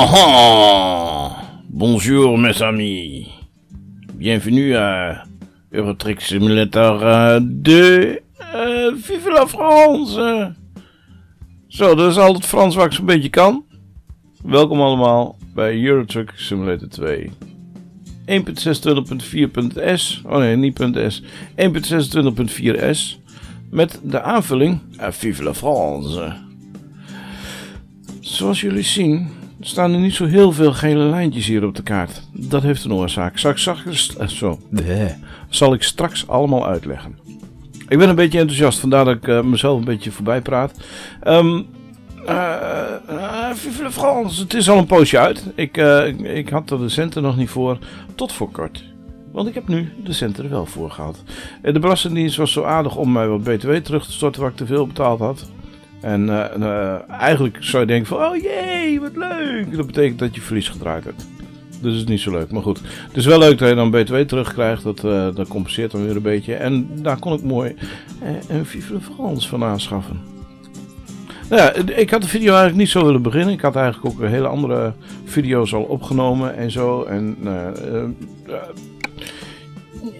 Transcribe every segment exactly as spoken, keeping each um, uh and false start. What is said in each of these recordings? Ah, bonjour mes amis, bienvenue à Euro Truck Simulator uh, deux, uh, Vive la France! Uh. Zo, dat is al het Frans wat ik zo'n beetje kan. Welkom allemaal bij Euro Truck Simulator twee. één punt zesentwintig punt vier punt S, oh nee, niet .s, één punt zesentwintig punt vier S met de aanvulling uh, Vive la France. Zoals jullie zien staan er niet zo heel veel gele lijntjes hier op de kaart. Dat heeft een oorzaak. Zal ik, zal ik, zo, zal ik straks allemaal uitleggen. Ik ben een beetje enthousiast, vandaar dat ik uh, mezelf een beetje voorbij praat. Um, uh, uh, Vive la France, het is al een poosje uit. Ik, uh, ik, ik had er de centen nog niet voor, tot voor kort. Want ik heb nu de centen er wel voor gehad. De belastingdienst was zo aardig om mij wat B T W terug te storten wat ik te veel betaald had. En uh, uh, eigenlijk zou je denken van, oh jee, wat leuk. Dat betekent dat je verlies gedraaid hebt. Dus het is niet zo leuk, maar goed. Het is wel leuk dat je dan B T W terugkrijgt, dat, uh, dat compenseert dan weer een beetje. En daar kon ik mooi uh, een Vive la France van aanschaffen. Nou ja, ik had de video eigenlijk niet zo willen beginnen. Ik had eigenlijk ook hele andere video's al opgenomen en zo. En uh, uh, uh,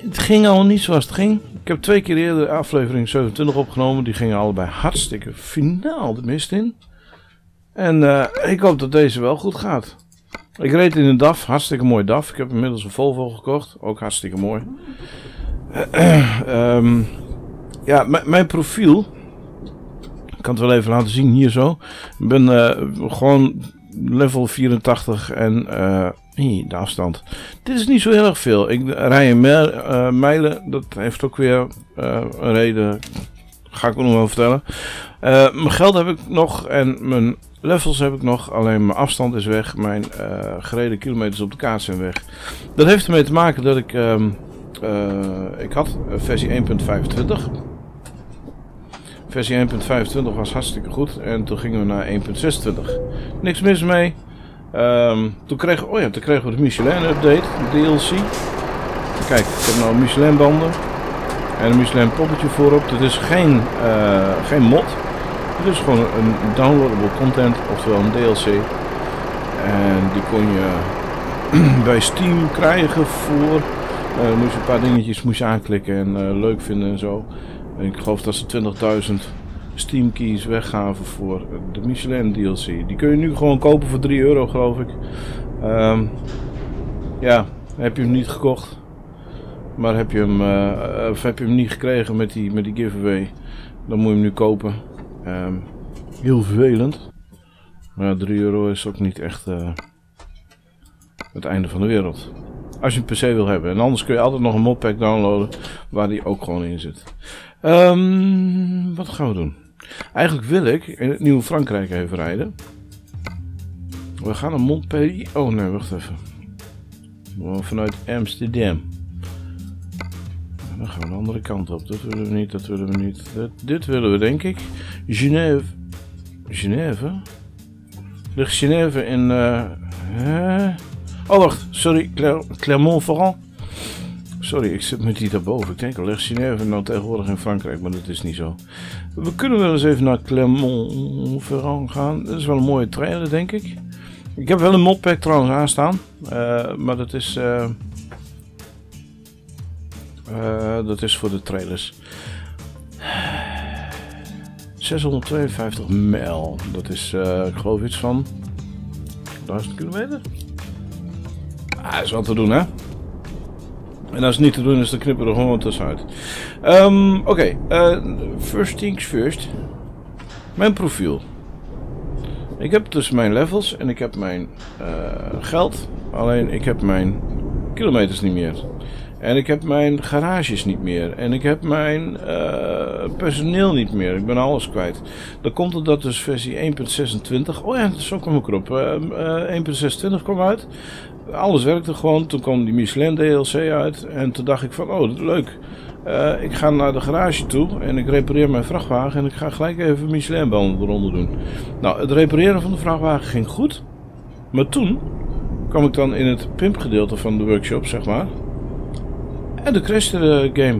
het ging al niet zoals het ging. Ik heb twee keer eerder aflevering zevenentwintig opgenomen. Die gingen allebei hartstikke finaal de mist in. En uh, ik hoop dat deze wel goed gaat. Ik reed in een D A F. Hartstikke mooi D A F. Ik heb inmiddels een Volvo gekocht. Ook hartstikke mooi. Uh, um, ja, mijn profiel. Ik kan het wel even laten zien hier zo. Ik ben uh, gewoon level vierentachtig en... Uh, de afstand. Dit is niet zo heel erg veel. Ik rij in mijlen. Dat heeft ook weer uh, een reden. Ga ik ook nog wel vertellen. Uh, mijn geld heb ik nog. En mijn levels heb ik nog. Alleen mijn afstand is weg. Mijn uh, gereden kilometers op de kaart zijn weg. Dat heeft ermee te maken dat ik... Uh, uh, ik had versie één punt vijfentwintig. Versie één punt vijfentwintig was hartstikke goed. En toen gingen we naar één punt zesentwintig. Niks mis mee. Um, toen, kregen, oh ja, toen kregen we de Michelin update, de D L C. Kijk, ik heb nou Michelin banden en een Michelin poppetje voorop. Dit is geen, uh, geen mod, dit is gewoon een downloadable content, oftewel een D L C. En die kon je bij Steam krijgen voor, uh, moest je een paar dingetjes moest je aanklikken en uh, leuk vinden en zo. En ik geloof dat ze twintigduizend... Steam keys weggaven voor de Michelin D L C. Die kun je nu gewoon kopen voor drie euro geloof ik. Um, ja, heb je hem niet gekocht. Maar heb je hem, uh, of heb je hem niet gekregen met die, met die giveaway. Dan moet je hem nu kopen. Um, heel vervelend. Maar drie euro is ook niet echt uh, het einde van de wereld. Als je hem per se wil hebben. En anders kun je altijd nog een modpack downloaden. Waar die ook gewoon in zit. Um, wat gaan we doen? Eigenlijk wil ik in het nieuwe Frankrijk even rijden. We gaan naar Montpellier. Oh nee, wacht even. Vanuit Amsterdam. Dan gaan we de andere kant op. Dat willen we niet, dat willen we niet. Dat, dit willen we denk ik. Genève. Genève? Ligt Genève in... Uh, hè? Oh wacht, sorry. Clermont-Ferrand. Sorry, ik zit met die daarboven. Ik denk al echt Genève nou tegenwoordig in Frankrijk, maar dat is niet zo. We kunnen wel eens even naar Clermont-Ferrand gaan. Dat is wel een mooie trailer, denk ik. Ik heb wel een modpack trouwens aanstaan. Uh, maar dat is... Uh, uh, dat is voor de trailers. zeshonderdtweeënvijftig mijl. Dat is, uh, ik geloof iets van... duizend kilometer? Ah, dat is wat te doen, hè? En als het niet te doen is, dan knippen we er gewoon wat tussenuit. Um, Oké, okay. uh, first things first. Mijn profiel. Ik heb dus mijn levels en ik heb mijn uh, geld. Alleen ik heb mijn kilometers niet meer. En ik heb mijn garages niet meer. En ik heb mijn uh, personeel niet meer. Ik ben alles kwijt. Dan komt er dat dus versie één punt zesentwintig. Oh ja, zo kwam ik erop. Uh, uh, één punt zesentwintig kwam uit. Alles werkte gewoon. Toen kwam die Michelin D L C uit. En toen dacht ik van, oh leuk. Uh, ik ga naar de garage toe. En ik repareer mijn vrachtwagen. En ik ga gelijk even Michelin banden eronder doen. Nou, het repareren van de vrachtwagen ging goed. Maar toen kwam ik dan in het pimpgedeelte van de workshop, zeg maar. En toen crashte de game.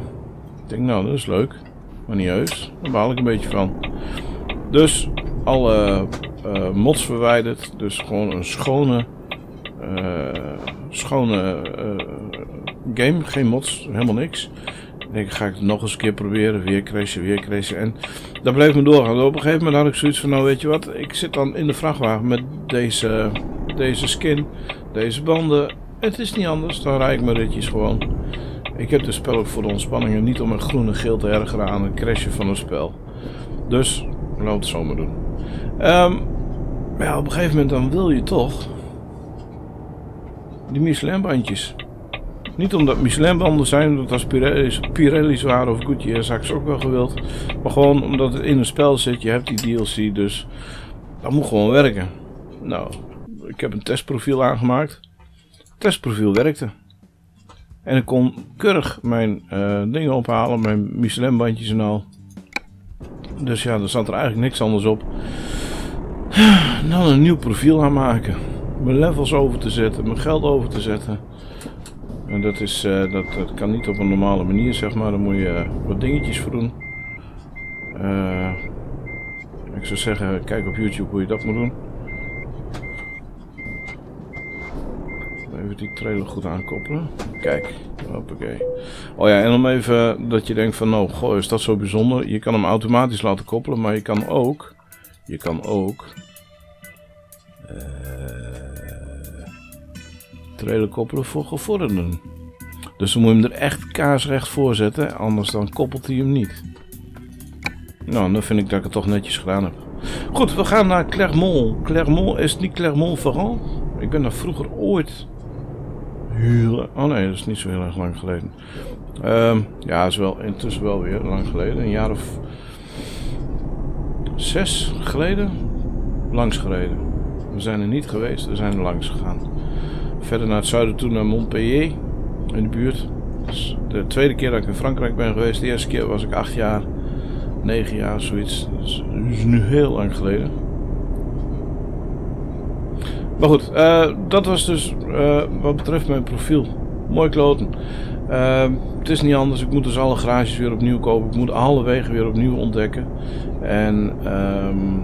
Ik denk, nou dat is leuk. Maar niet heus. Daar baal ik een beetje van. Dus alle uh, mods verwijderd. Dus gewoon een schone, uh, schone uh, game. Geen mods, helemaal niks. Ik denk, ga ik het nog eens een keer proberen. Weer crashen, weer crashen. En dat bleef me doorgaan. Op een gegeven moment had ik zoiets van, nou weet je wat. Ik zit dan in de vrachtwagen met deze, deze skin, deze banden. Het is niet anders, dan rijd ik mijn ritjes gewoon. Ik heb dit spel ook voor de ontspanningen. Niet om een groen en geel te ergeren aan het crashen van een spel. Dus, laten we het zo maar doen. Um, maar ja, op een gegeven moment dan wil je toch die Michelin bandjes. Niet omdat Michelin banden zijn, omdat als Pirelli's, Pirelli's waren of Gucci en Saks ook wel gewild. Maar gewoon omdat het in een spel zit, je hebt die D L C, dus dat moet gewoon werken. Nou, ik heb een testprofiel aangemaakt. Het testprofiel werkte. En ik kon keurig mijn uh, dingen ophalen, mijn Michelin bandjes en al. Dus ja, er zat er eigenlijk niks anders op dan een nieuw profiel aanmaken. Mijn levels over te zetten, mijn geld over te zetten. En dat, is, uh, dat, dat kan niet op een normale manier, zeg maar. Daar moet je uh, wat dingetjes voor doen. Uh, ik zou zeggen, kijk op YouTube hoe je dat moet doen. Even die trailer goed aankoppelen. Kijk, hoppakee. Oh ja, en om even dat je denkt van, nou, goh, is dat zo bijzonder? Je kan hem automatisch laten koppelen, maar je kan ook, je kan ook, uh, trailer koppelen voor gevorderden. Dus dan moet je hem er echt kaarsrecht voor zetten, anders dan koppelt hij hem niet. Nou, dan vind ik dat ik het toch netjes gedaan heb. Goed, we gaan naar Clermont. Clermont is niet Clermont-Ferrand. Ik ben daar vroeger ooit. Oh nee, dat is niet zo heel erg lang geleden. Um, ja, dat is wel intussen wel weer lang geleden. Een jaar of zes geleden. Langs gereden. We zijn er niet geweest, we zijn er langs gegaan. Verder naar het zuiden toe naar Montpellier. In de buurt. Dat is de tweede keer dat ik in Frankrijk ben geweest. De eerste keer was ik acht jaar. Negen jaar, zoiets. Dat is nu heel lang geleden. Maar goed, uh, dat was dus uh, wat betreft mijn profiel. Mooi kloten. Uh, het is niet anders. Ik moet dus alle garages weer opnieuw kopen. Ik moet alle wegen weer opnieuw ontdekken. En ja, um,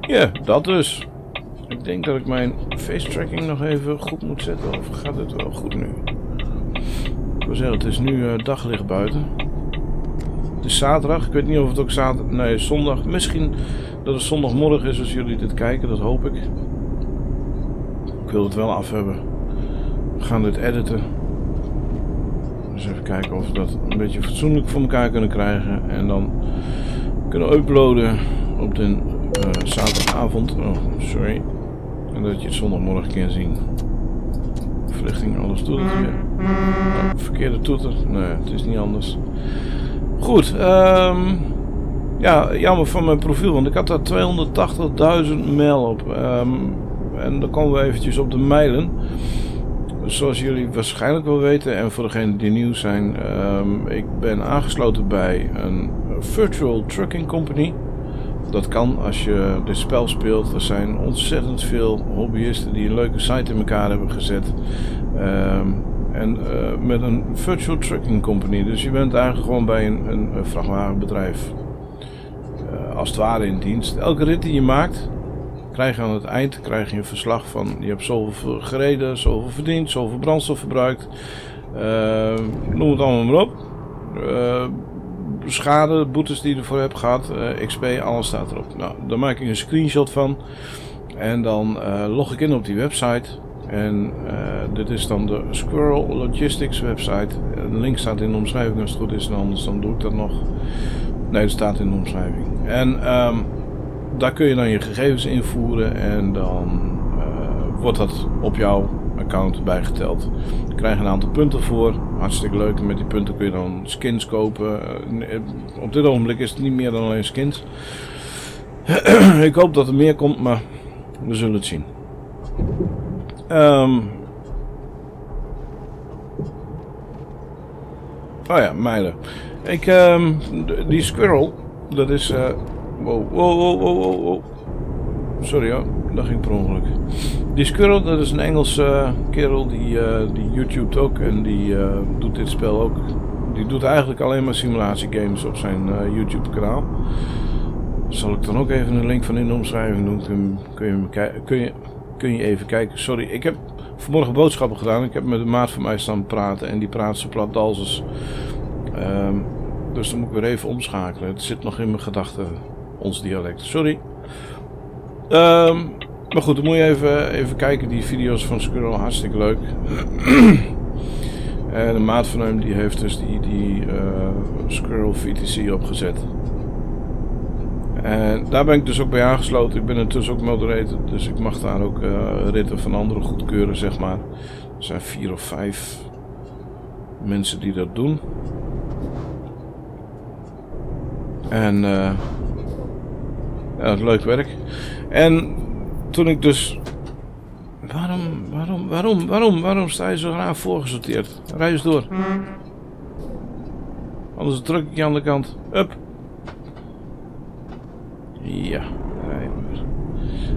yeah, dat dus. Ik denk dat ik mijn face tracking nog even goed moet zetten. Of gaat het wel goed nu? Ik wil zeggen, het is nu uh, daglicht buiten. Het is zaterdag. Ik weet niet of het ook zaterdag... Nee, zondag. Misschien... Dat het zondagmorgen is als jullie dit kijken, dat hoop ik. Ik wil het wel af hebben. We gaan dit editen. Dus even kijken of we dat een beetje fatsoenlijk voor elkaar kunnen krijgen. En dan kunnen we uploaden op de uh, zaterdagavond. Oh, sorry. En dat je het zondagmorgen kan zien. Verlichting, alles doet het weer. Nou, verkeerde toeter. Nee, het is niet anders. Goed, ehm... Um... ja, jammer van mijn profiel, want ik had daar tweehonderdtachtigduizend mijl op. Um, en dan komen we eventjes op de mijlen. Zoals jullie waarschijnlijk wel weten, en voor degenen die nieuw zijn, um, ik ben aangesloten bij een virtual trucking company. Dat kan als je dit spel speelt. Er zijn ontzettend veel hobbyisten die een leuke site in elkaar hebben gezet. Um, En uh, met een virtual trucking company. Dus je bent eigenlijk gewoon bij een, een, een vrachtwagenbedrijf. Uh, als het ware in dienst. Elke rit die je maakt, krijg je aan het eind krijg je een verslag van je hebt zoveel gereden, zoveel verdiend, zoveel brandstof verbruikt. Uh, noem het allemaal maar op. Uh, schade, boetes die je ervoor hebt gehad, uh, X P, alles staat erop. Nou, daar maak ik een screenshot van. En dan uh, log ik in op die website. En uh, dit is dan de Squirrel Logistics website. De link staat in de omschrijving als het goed is en anders dan doe ik dat nog. Nee, het staat in de omschrijving. En um, daar kun je dan je gegevens invoeren en dan uh, wordt dat op jouw account bijgeteld. Je krijgt een aantal punten voor. Hartstikke leuk. En met die punten kun je dan skins kopen. Uh, op dit ogenblik is het niet meer dan alleen skins. Ik hoop dat er meer komt, maar we zullen het zien. Um. Oh ja, mijlen. Ik, um, die squirrel, dat is... Uh, wow, wow, wow, wow, wow. Sorry hoor, dat ging per ongeluk. Die squirrel, dat is een Engelse uh, kerel die, uh, die YouTubet ook en die uh, doet dit spel ook. Die doet eigenlijk alleen maar simulatiegames op zijn uh, YouTube kanaal. Zal ik dan ook even een link van in de omschrijving doen? Kun, kun, je, kun, je, kun je even kijken. Sorry, ik heb vanmorgen boodschappen gedaan. Ik heb met een maat van mij staan praten en die praat zo platdalsers. Um, dus dan moet ik weer even omschakelen. Het zit nog in mijn gedachten, ons dialect. Sorry. Um, maar goed, dan moet je even, even kijken. Die video's van Squirrel, hartstikke leuk. En de maat van hem die heeft dus die, die uh, Squirrel V T C opgezet. En daar ben ik dus ook bij aangesloten. Ik ben intussen ook moderator, dus ik mag daar ook uh, ritten van anderen goedkeuren, zeg maar. Er zijn vier of vijf mensen die dat doen. En uh, ja, leuk werk. En toen ik dus... Waarom, waarom, waarom, waarom, waarom sta je zo raar voorgesorteerd? Rij eens door. Anders druk ik je aan de kant. Up. Ja, rijden we.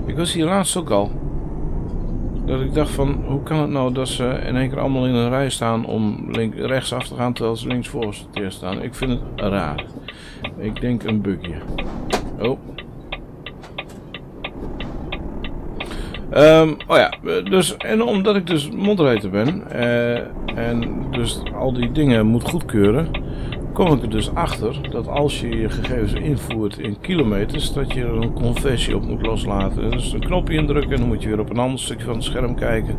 Ik was hier laatst ook al. Dat ik dacht van, hoe kan het nou dat ze in één keer allemaal in een rij staan om links, rechts af te gaan terwijl ze links voorgesorteerd staan. Ik vind het raar. Ik denk een bugje. Oh. Um, oh ja, dus, en omdat ik dus moderator ben uh, en dus al die dingen moet goedkeuren, kom ik er dus achter dat als je je gegevens invoert in kilometers, dat je er een conversie op moet loslaten. Dus een knopje indrukken en dan moet je weer op een ander stukje van het scherm kijken.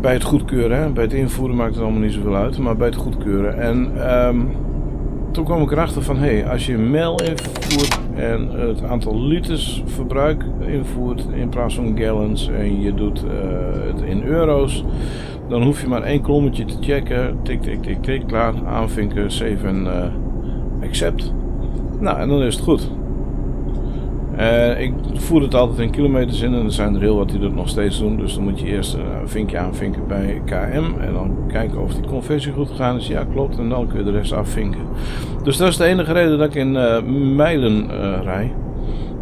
Bij het goedkeuren, hè? Bij het invoeren maakt het allemaal niet zoveel uit, maar bij het goedkeuren. En um, toen kwam ik erachter van, hé, hey, als je mail invoert en het aantal liters verbruik invoert in plaats van gallons en je doet uh, het in euro's, dan hoef je maar één kolommetje te checken, tik, tik, tik, tik, klaar, aanvinken, save en uh, accept. Nou, en dan is het goed. Uh, ik voer het altijd in kilometers in en er zijn er heel wat die dat nog steeds doen. Dus dan moet je eerst een uh, vinkje aanvinken bij K M en dan kijken of die conversie goed gegaan is. Ja, klopt. En dan kun je de rest afvinken. Dus dat is de enige reden dat ik in uh, mijlen uh, rij.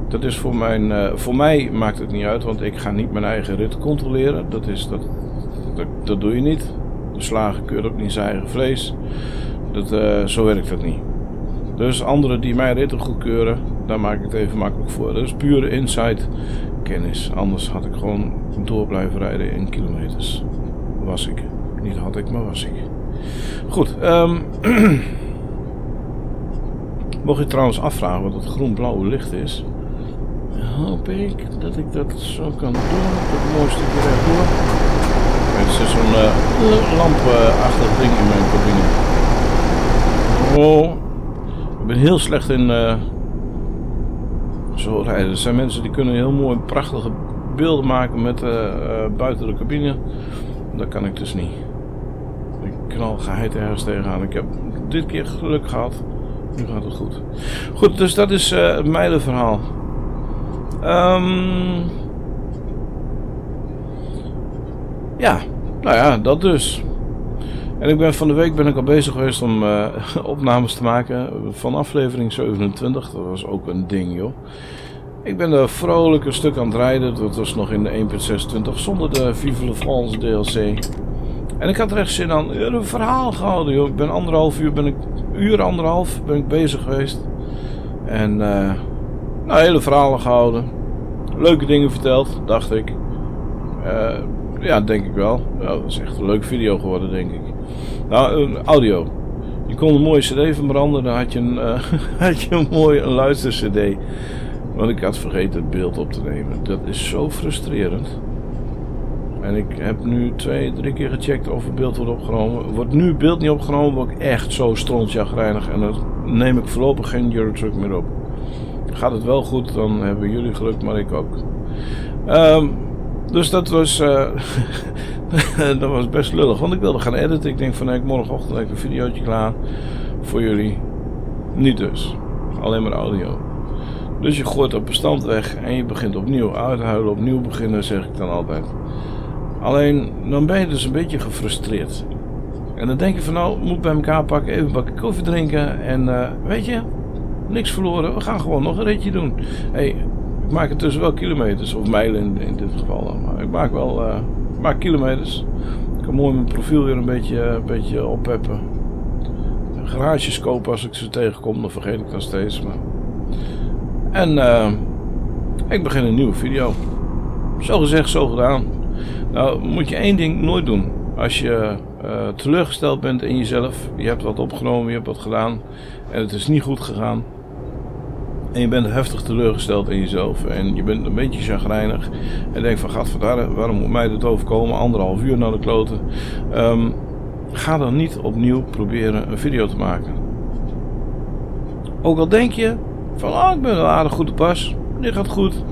Dat is voor, mijn, uh, voor mij maakt het niet uit, want ik ga niet mijn eigen rit controleren. Dat, is, dat, dat, dat doe je niet. De slager keurt ook niet zijn eigen vlees. Dat, uh, zo werkt dat niet. Dus anderen die mijn ritten goedkeuren, daar maak ik het even makkelijk voor. Dat is pure insight kennis. Anders had ik gewoon door blijven rijden in kilometers. Was ik. Niet had ik, maar was ik. Goed. Um, mocht je trouwens afvragen wat het groen-blauwe licht is. Hoop ik dat ik dat zo kan doen. Dat mooiste weer rechtdoor. Er zit zo'n uh, lampachtig ding in mijn cabine. Oh. Ik ben heel slecht in uh, zo rijden. Er zijn mensen die kunnen heel mooi prachtige beelden maken met uh, uh, buiten de cabine. Dat kan ik dus niet. Ik knal geheid ergens tegenaan. Ik heb dit keer geluk gehad. Nu gaat het goed. Goed, dus dat is uh, het mijlenverhaal. Um, ja, nou ja, dat dus. En ik ben van de week ben ik al bezig geweest om uh, opnames te maken van aflevering zevenentwintig. Dat was ook een ding, joh. Ik ben er vrolijk een stuk aan het rijden. Dat was nog in de één punt zesentwintig zonder de Vive la France D L C. En ik had er echt zin aan. Ja, een verhaal gehouden, joh. Ik ben anderhalf uur, ben ik uur anderhalf ben ik bezig geweest. En uh, nou, hele verhalen gehouden. Leuke dingen verteld, dacht ik. Uh, ja, denk ik wel. Ja, dat is echt een leuke video geworden, denk ik. Nou, audio. Je kon een mooie cd van branden, dan had je een, uh, had je een mooie een luistercd. Want ik had vergeten het beeld op te nemen. Dat is zo frustrerend. En ik heb nu twee, drie keer gecheckt of het beeld wordt opgenomen. Wordt nu het beeld niet opgenomen, word ik echt zo strontjagrijnig. En dan neem ik voorlopig geen Euro Truck meer op. Gaat het wel goed, dan hebben jullie geluk, maar ik ook. Um, Dus dat was, uh, dat was best lullig, want ik wilde gaan editen. Ik denk van, ik morgenochtend heb een videootje klaar voor jullie. Niet dus, alleen maar audio. Dus je gooit dat bestand weg en je begint opnieuw uithuilen, opnieuw beginnen, zeg ik dan altijd. Alleen, dan ben je dus een beetje gefrustreerd. En dan denk je van, nou, moet ik bij elkaar pakken, even een bakje koffie drinken en uh, weet je, niks verloren. We gaan gewoon nog een ritje doen. Hey, ik maak het tussen wel kilometers, of mijlen in, in dit geval dan. Maar ik maak wel uh, ik maak kilometers. Ik kan mooi mijn profiel weer een beetje, een beetje opheppen. Garages kopen als ik ze tegenkom, dan vergeet ik dat steeds. Maar... En uh, ik begin een nieuwe video. Zo gezegd, zo gedaan. Nou, moet je één ding nooit doen. Als je uh, teleurgesteld bent in jezelf, je hebt wat opgenomen, je hebt wat gedaan en het is niet goed gegaan. En je bent heftig teleurgesteld in jezelf en je bent een beetje chagrijnig en denkt van gadverdamme, waarom moet mij dit overkomen, anderhalf uur naar de kloten. Um, ga dan niet opnieuw proberen een video te maken. Ook al denk je van oh, ik ben wel aardig goed op pas, dit gaat goed.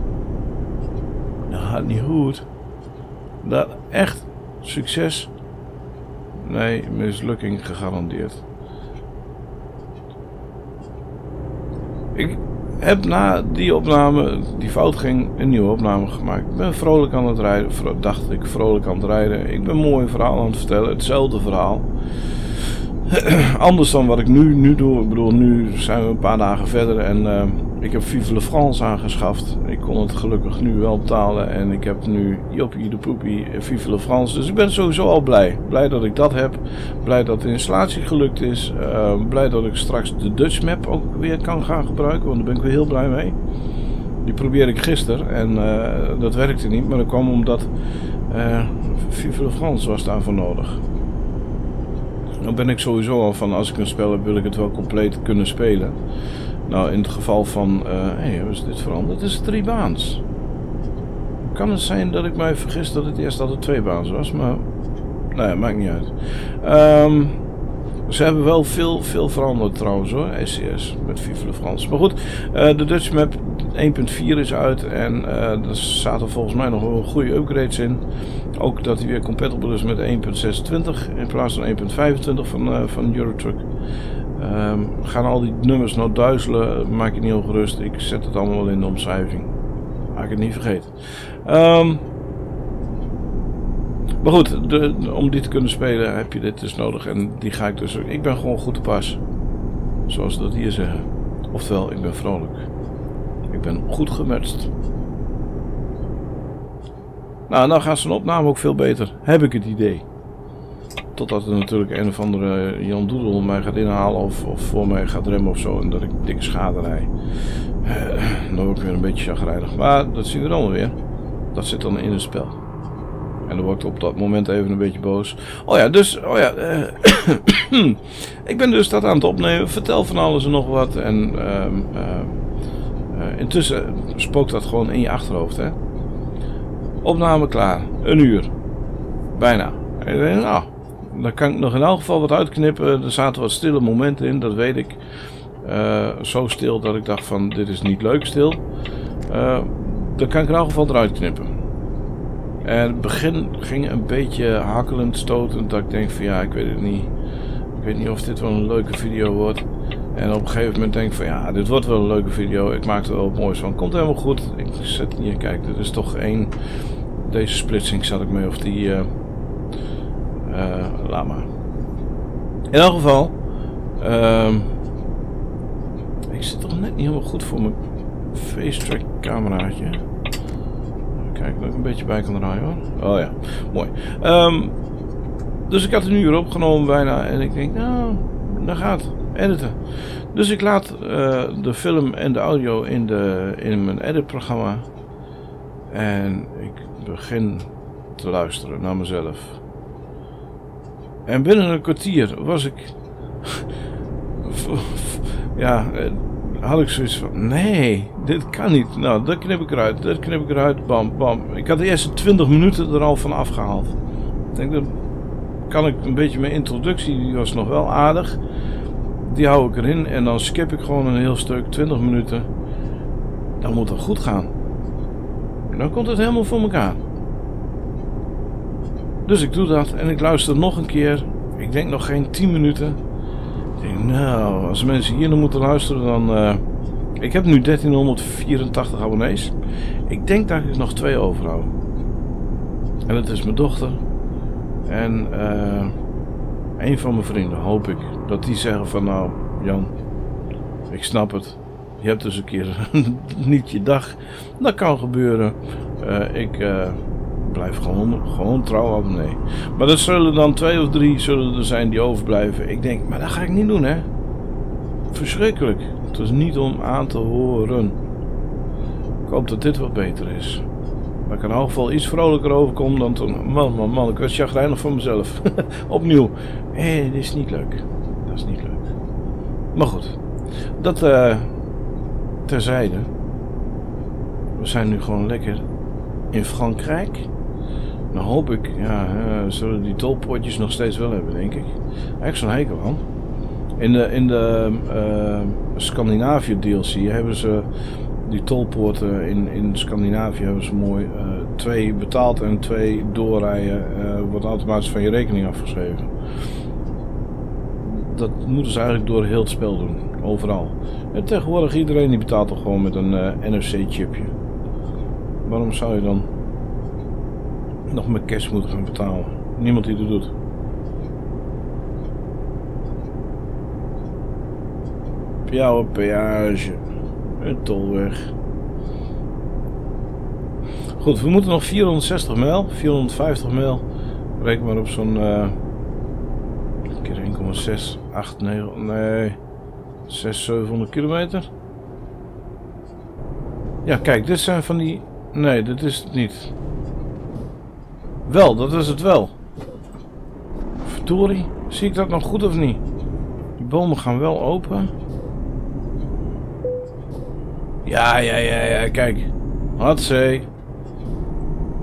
Dat gaat niet goed. Dat echt succes, nee, mislukking gegarandeerd. Ik heb na die opname, die fout ging, een nieuwe opname gemaakt. Ik ben vrolijk aan het rijden, dacht ik, vrolijk aan het rijden. Ik ben een mooi verhaal aan het vertellen, hetzelfde verhaal. Anders dan wat ik nu, nu doe. Ik bedoel, nu zijn we een paar dagen verder en uh, ik heb Vive la France aangeschaft. Ik kon het gelukkig nu wel betalen en ik heb nu joppie de poepie Vive la France. Dus ik ben sowieso al blij. Blij dat ik dat heb. Blij dat de installatie gelukt is. Uh, blij dat ik straks de Dutch map ook weer kan gaan gebruiken, want daar ben ik weer heel blij mee. Die probeerde ik gisteren en uh, dat werkte niet. Maar dat kwam omdat uh, Vive la France was daarvoor nodig. Dan ben ik sowieso al van, als ik een spel heb, wil ik het wel compleet kunnen spelen. Nou, in het geval van, hé, uh, hey, wat is dit veranderd? Het is drie baans. Kan het zijn dat ik mij vergis dat het eerst altijd twee baans was, maar... Nee, maakt niet uit. Um, ze hebben wel veel, veel veranderd trouwens hoor, S C S, met Vive la France. Maar goed, uh, de Dutch Map één punt vier is uit en uh, er zaten volgens mij nog wel goede upgrades in. Ook dat hij weer compatible is met één punt zesentwintig in plaats van één punt vijfentwintig van, uh, van Euro Truck. Um, gaan al die nummers nou duizelen, maak je niet ongerust. Ik zet het allemaal wel in de omschrijving. Maak ik het niet vergeten. Um, maar goed, de, om die te kunnen spelen heb je dit dus nodig. En die ga ik dus ook. Ik ben gewoon goed te pas. Zoals ze dat hier zeggen. Oftewel, ik ben vrolijk. Ik ben goed gematcht. Nou, nou gaat zijn opname ook veel beter. Heb ik het idee. Totdat er natuurlijk een of andere Jan Doedel mij gaat inhalen of, of voor mij gaat remmen of zo. En dat ik dikke schade rijd. Uh, dan word ik weer een beetje chagrijnig. Maar dat zien we dan weer. Dat zit dan in het spel. En dan word ik op dat moment even een beetje boos. Oh ja, dus... Oh ja, uh, ik ben dus dat aan het opnemen. Vertel van alles en nog wat. En uh, uh, uh, intussen spookt dat gewoon in je achterhoofd, hè. Opname klaar. Een uur. Bijna. En dan, nou, dan kan ik nog in elk geval wat uitknippen. Er zaten wat stille momenten in, dat weet ik. Uh, zo stil dat ik dacht van, dit is niet leuk stil. Uh, dan kan ik in elk geval eruit knippen. En het begin ging een beetje hakkelend, stotend. Dat ik denk van, ja, ik weet het niet. Ik weet niet of dit wel een leuke video wordt. En op een gegeven moment denk ik van, ja, dit wordt wel een leuke video. Ik maak er wel wat moois van. Komt helemaal goed. Ik zet hier, kijk, dit is toch één... Deze splitsing zat ik mee, of die... Uh, uh, laat maar. In elk geval... Uh, ik zit toch net niet helemaal goed voor mijn face-track cameraatje. Kijk, dat ik een beetje bij kan draaien hoor. Oh ja, mooi. Um, dus ik had een uur opgenomen bijna. En ik denk, nou, daar gaat editen. Dus ik laat uh, de film en de audio in, de, in mijn editprogramma. En ik begin te luisteren naar mezelf. En binnen een kwartier was ik... ja, had ik zoiets van, nee, dit kan niet. Nou, dat knip ik eruit, dat knip ik eruit, bam, bam. Ik had de eerste twintig minuten er al van afgehaald. Ik denk, dan kan ik een beetje mijn introductie, die was nog wel aardig. Die hou ik erin en dan skip ik gewoon een heel stuk, twintig minuten. Dan moet het goed gaan. En dan komt het helemaal voor elkaar. Dus ik doe dat en ik luister nog een keer. Ik denk nog geen tien minuten. Ik denk, nou, als mensen hier naar moeten luisteren, dan... Uh, ik heb nu dertienhonderdvierentachtig abonnees. Ik denk dat ik er nog twee overhoud. En dat is mijn dochter. En uh, een van mijn vrienden, hoop ik. Dat die zeggen van, nou, Jan, ik snap het. Je hebt dus een keer niet je dag. Dat kan gebeuren. Uh, ik... Uh, blijf gewoon, gewoon trouw abonnee. Maar dat zullen dan twee of drie zullen er zijn die overblijven. Ik denk, maar dat ga ik niet doen, hè. Verschrikkelijk. Het is niet om aan te horen. Ik hoop dat dit wat beter is. Maar ik in elk geval iets vrolijker overkom dan toen. Man, man, man, ik was chagrijnig van mezelf. Opnieuw. Hé, hey, dit is niet leuk. Dat is niet leuk. Maar goed. Dat uh, terzijde. We zijn nu gewoon lekker in Frankrijk. Dan hoop ik, ja, uh, zullen die tolpoortjes nog steeds wel hebben, denk ik. Eigenlijk zo'n hekel aan. In de, in de uh, Scandinavië D L C hebben ze die tolpoorten in, in Scandinavië hebben ze mooi uh, twee betaald en twee doorrijden uh, wordt automatisch van je rekening afgeschreven. Dat moeten ze eigenlijk door heel het spel doen, overal. En tegenwoordig iedereen die betaalt toch gewoon met een uh, N F C-chipje. Waarom zou je dan nog met cash moeten gaan betalen? Niemand die dat doet. Jouw peage, een tolweg. Goed, we moeten nog vierhonderdzestig mijl, vierhonderdvijftig mijl. Reken maar op zo'n uh, keer één komma zes acht negen, nee, zeshonderd, zevenhonderd kilometer. Ja, kijk, dit zijn van die. Nee, dit is het niet. Wel, dat is het wel. Verdorie, zie ik dat nog goed of niet? Die bomen gaan wel open. Ja, ja, ja, ja, kijk. Hatsé.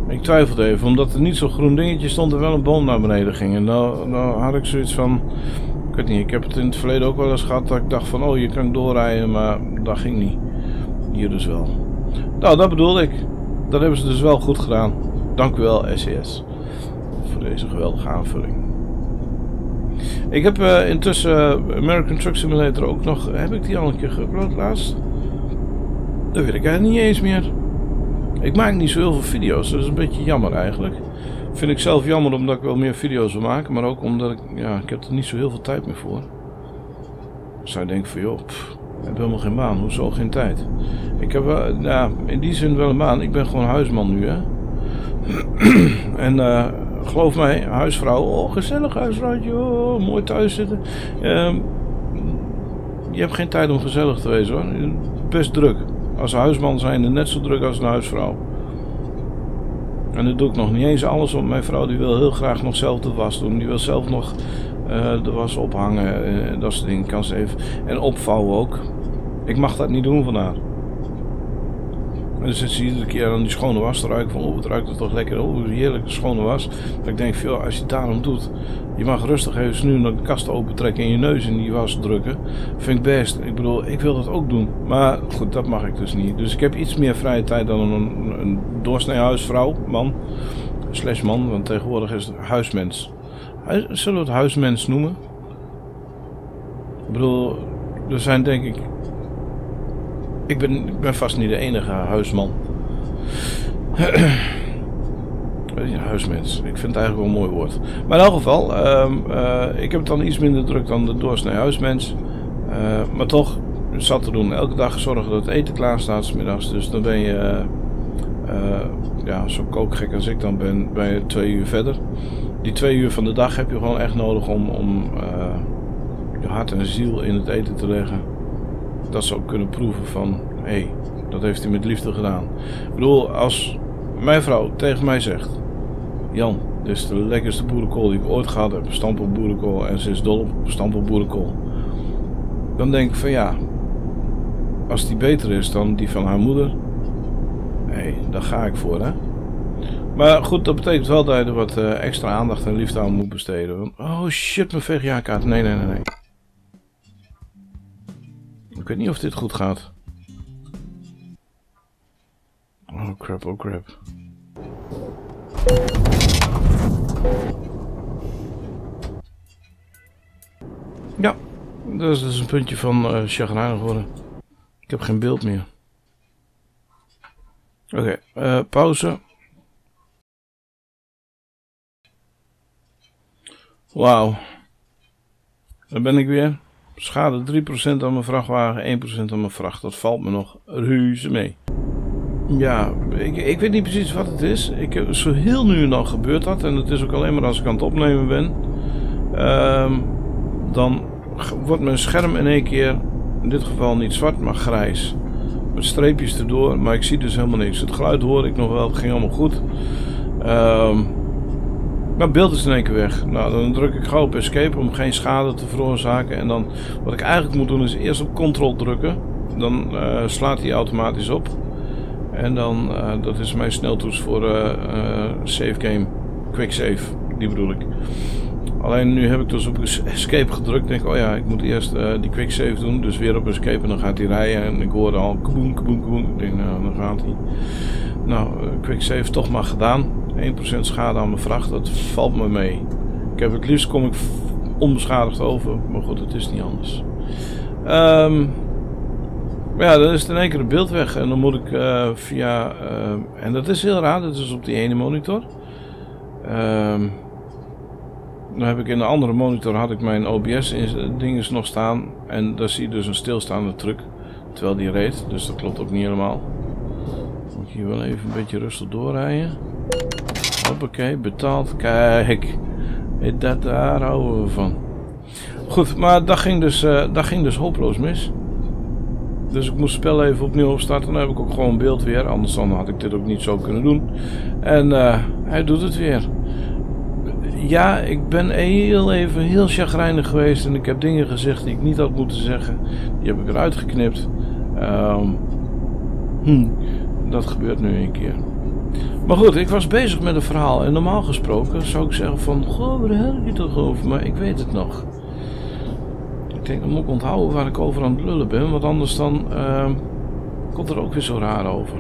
Ik twijfelde even, omdat er niet zo'n groen dingetje stond en wel een boom naar beneden ging. En nou, nou had ik zoiets van, ik weet niet, ik heb het in het verleden ook wel eens gehad dat ik dacht van, oh, je kan doorrijden, maar dat ging niet. Hier dus wel. Nou, dat bedoelde ik. Dat hebben ze dus wel goed gedaan. Dank u wel, S C S. Voor deze geweldige aanvulling. Ik heb uh, intussen uh, American Truck Simulator ook nog, heb ik die al een keer geüpload laatst? Dat weet ik eigenlijk niet eens meer. Ik maak niet zo heel veel video's, dat is een beetje jammer eigenlijk. Vind ik zelf jammer omdat ik wel meer video's wil maken, maar ook omdat ik, ja, ik heb er niet zo heel veel tijd meer voor. Zou je denken van, joh, pff, ik heb helemaal geen baan, hoezo geen tijd? Ik heb wel, ja, in die zin wel een baan, ik ben gewoon huisman nu, hè. En uh, geloof mij, huisvrouw, oh gezellig huisvrouwtje, oh, mooi thuis zitten. Uh, je hebt geen tijd om gezellig te wezen hoor, best druk. Als huisman zijn er net zo druk als een huisvrouw. En dat doe ik nog niet eens alles, want mijn vrouw die wil heel graag nog zelf de was doen. Die wil zelf nog uh, de was ophangen en uh, dat soort dingen. Kan ze even. En opvouwen ook. Ik mag dat niet doen van haar. En dan zit ze iedere keer aan die schone was te ruiken. Van, oh, het ruikt er toch lekker. Oh, heerlijke schone was. Dat ik denk, veel, als je het daarom doet. Je mag rustig even nu de kast open trekken en je neus in die was drukken. Vind ik best. Ik bedoel, ik wil dat ook doen. Maar goed, dat mag ik dus niet. Dus ik heb iets meer vrije tijd dan een, een doorsnee huisvrouw, man. Slash man, want tegenwoordig is het huismens. Zullen we het huismens noemen? Ik bedoel, er zijn denk ik... Ik ben, ik ben vast niet de enige huisman. Ja, huismens. Ik vind het eigenlijk wel een mooi woord. Maar in elk geval, um, uh, ik heb het dan iets minder druk dan de doorsnee huismens. Uh, maar toch, zat te doen. Elke dag zorgen dat het eten klaar staat 's middags. Dus dan ben je, uh, uh, ja, zo kookgek als ik dan ben, ben je twee uur verder. Die twee uur van de dag heb je gewoon echt nodig om, om uh, je hart en ziel in het eten te leggen. Dat ze ook kunnen proeven van, hé, hey, dat heeft hij met liefde gedaan. Ik bedoel, als mijn vrouw tegen mij zegt, Jan, dit is de lekkerste boerenkool die ik ooit gehad heb, stamppot boerenkool, en ze is dol op stamppot boerenkool. Dan denk ik van ja, als die beter is dan die van haar moeder, hé, hey, daar ga ik voor, hè. Maar goed, dat betekent wel dat je er wat uh, extra aandacht en liefde aan moet besteden. Want, oh shit, mijn V G A-kaart, nee, nee, nee, nee. Ik weet niet of dit goed gaat. Oh crap, oh crap. Ja, dat is dus een puntje van uh, chagrijnig worden. Ik heb geen beeld meer. Oké, okay, uh, pauze. Wauw. Daar ben ik weer. Schade drie procent aan mijn vrachtwagen, één procent aan mijn vracht. Dat valt me nog reuze mee. Ja, ik, ik weet niet precies wat het is. Ik, zo heel nu en dan gebeurt dat. En dat is ook alleen maar als ik aan het opnemen ben. Um, dan wordt mijn scherm in één keer, in dit geval niet zwart, maar grijs. met streepjes erdoor, maar ik zie dus helemaal niks. Het geluid hoor ik nog wel, het ging allemaal goed. Um, maar beeld is in één keer weg. Nou, dan druk ik gewoon op escape om geen schade te veroorzaken. En dan, wat ik eigenlijk moet doen is eerst op control drukken. Dan uh, slaat hij automatisch op. En dan, uh, dat is mijn sneltoets voor uh, uh, save game, quick save, die bedoel ik. Alleen nu heb ik dus op escape gedrukt. Denk, oh ja, ik moet eerst uh, die quick save doen. Dus weer op escape en dan gaat hij rijden. En ik hoorde al kaboen, kaboen, kaboen. Ik denk, nou, dan gaat hij. Nou, uh, quick save toch maar gedaan. één procent schade aan mijn vracht, dat valt me mee. Ik heb het liefst, kom ik onbeschadigd over. Maar goed, het is niet anders. Um, maar ja, dan is het in één keer het beeld weg. En dan moet ik uh, via... Uh, en dat is heel raar, dat is op die ene monitor. Ehm... Um, Dan heb ik in de andere monitor had ik mijn O B S dinges nog staan en daar zie je dus een stilstaande truck terwijl die reed, dus dat klopt ook niet helemaal. Moet ik hier wel even een beetje rustig doorrijden. Hoppakee, betaald. Kijk, dat, daar houden we van. Goed, maar dat ging dus, uh, dat ging dus hopeloos mis. Dus ik moest het spel even opnieuw opstarten. Dan heb ik ook gewoon beeld weer, anders dan had ik dit ook niet zo kunnen doen. En uh, hij doet het weer. Ja, ik ben heel even heel chagrijnig geweest en ik heb dingen gezegd die ik niet had moeten zeggen. Die heb ik eruit geknipt. Um, hm, dat gebeurt nu een keer. Maar goed, ik was bezig met een verhaal en normaal gesproken zou ik zeggen van... Goh, waar heb je toch over? Maar ik weet het nog. Ik denk, dan moet ik onthouden waar ik over aan het lullen ben, want anders dan uh, komt er ook weer zo raar over.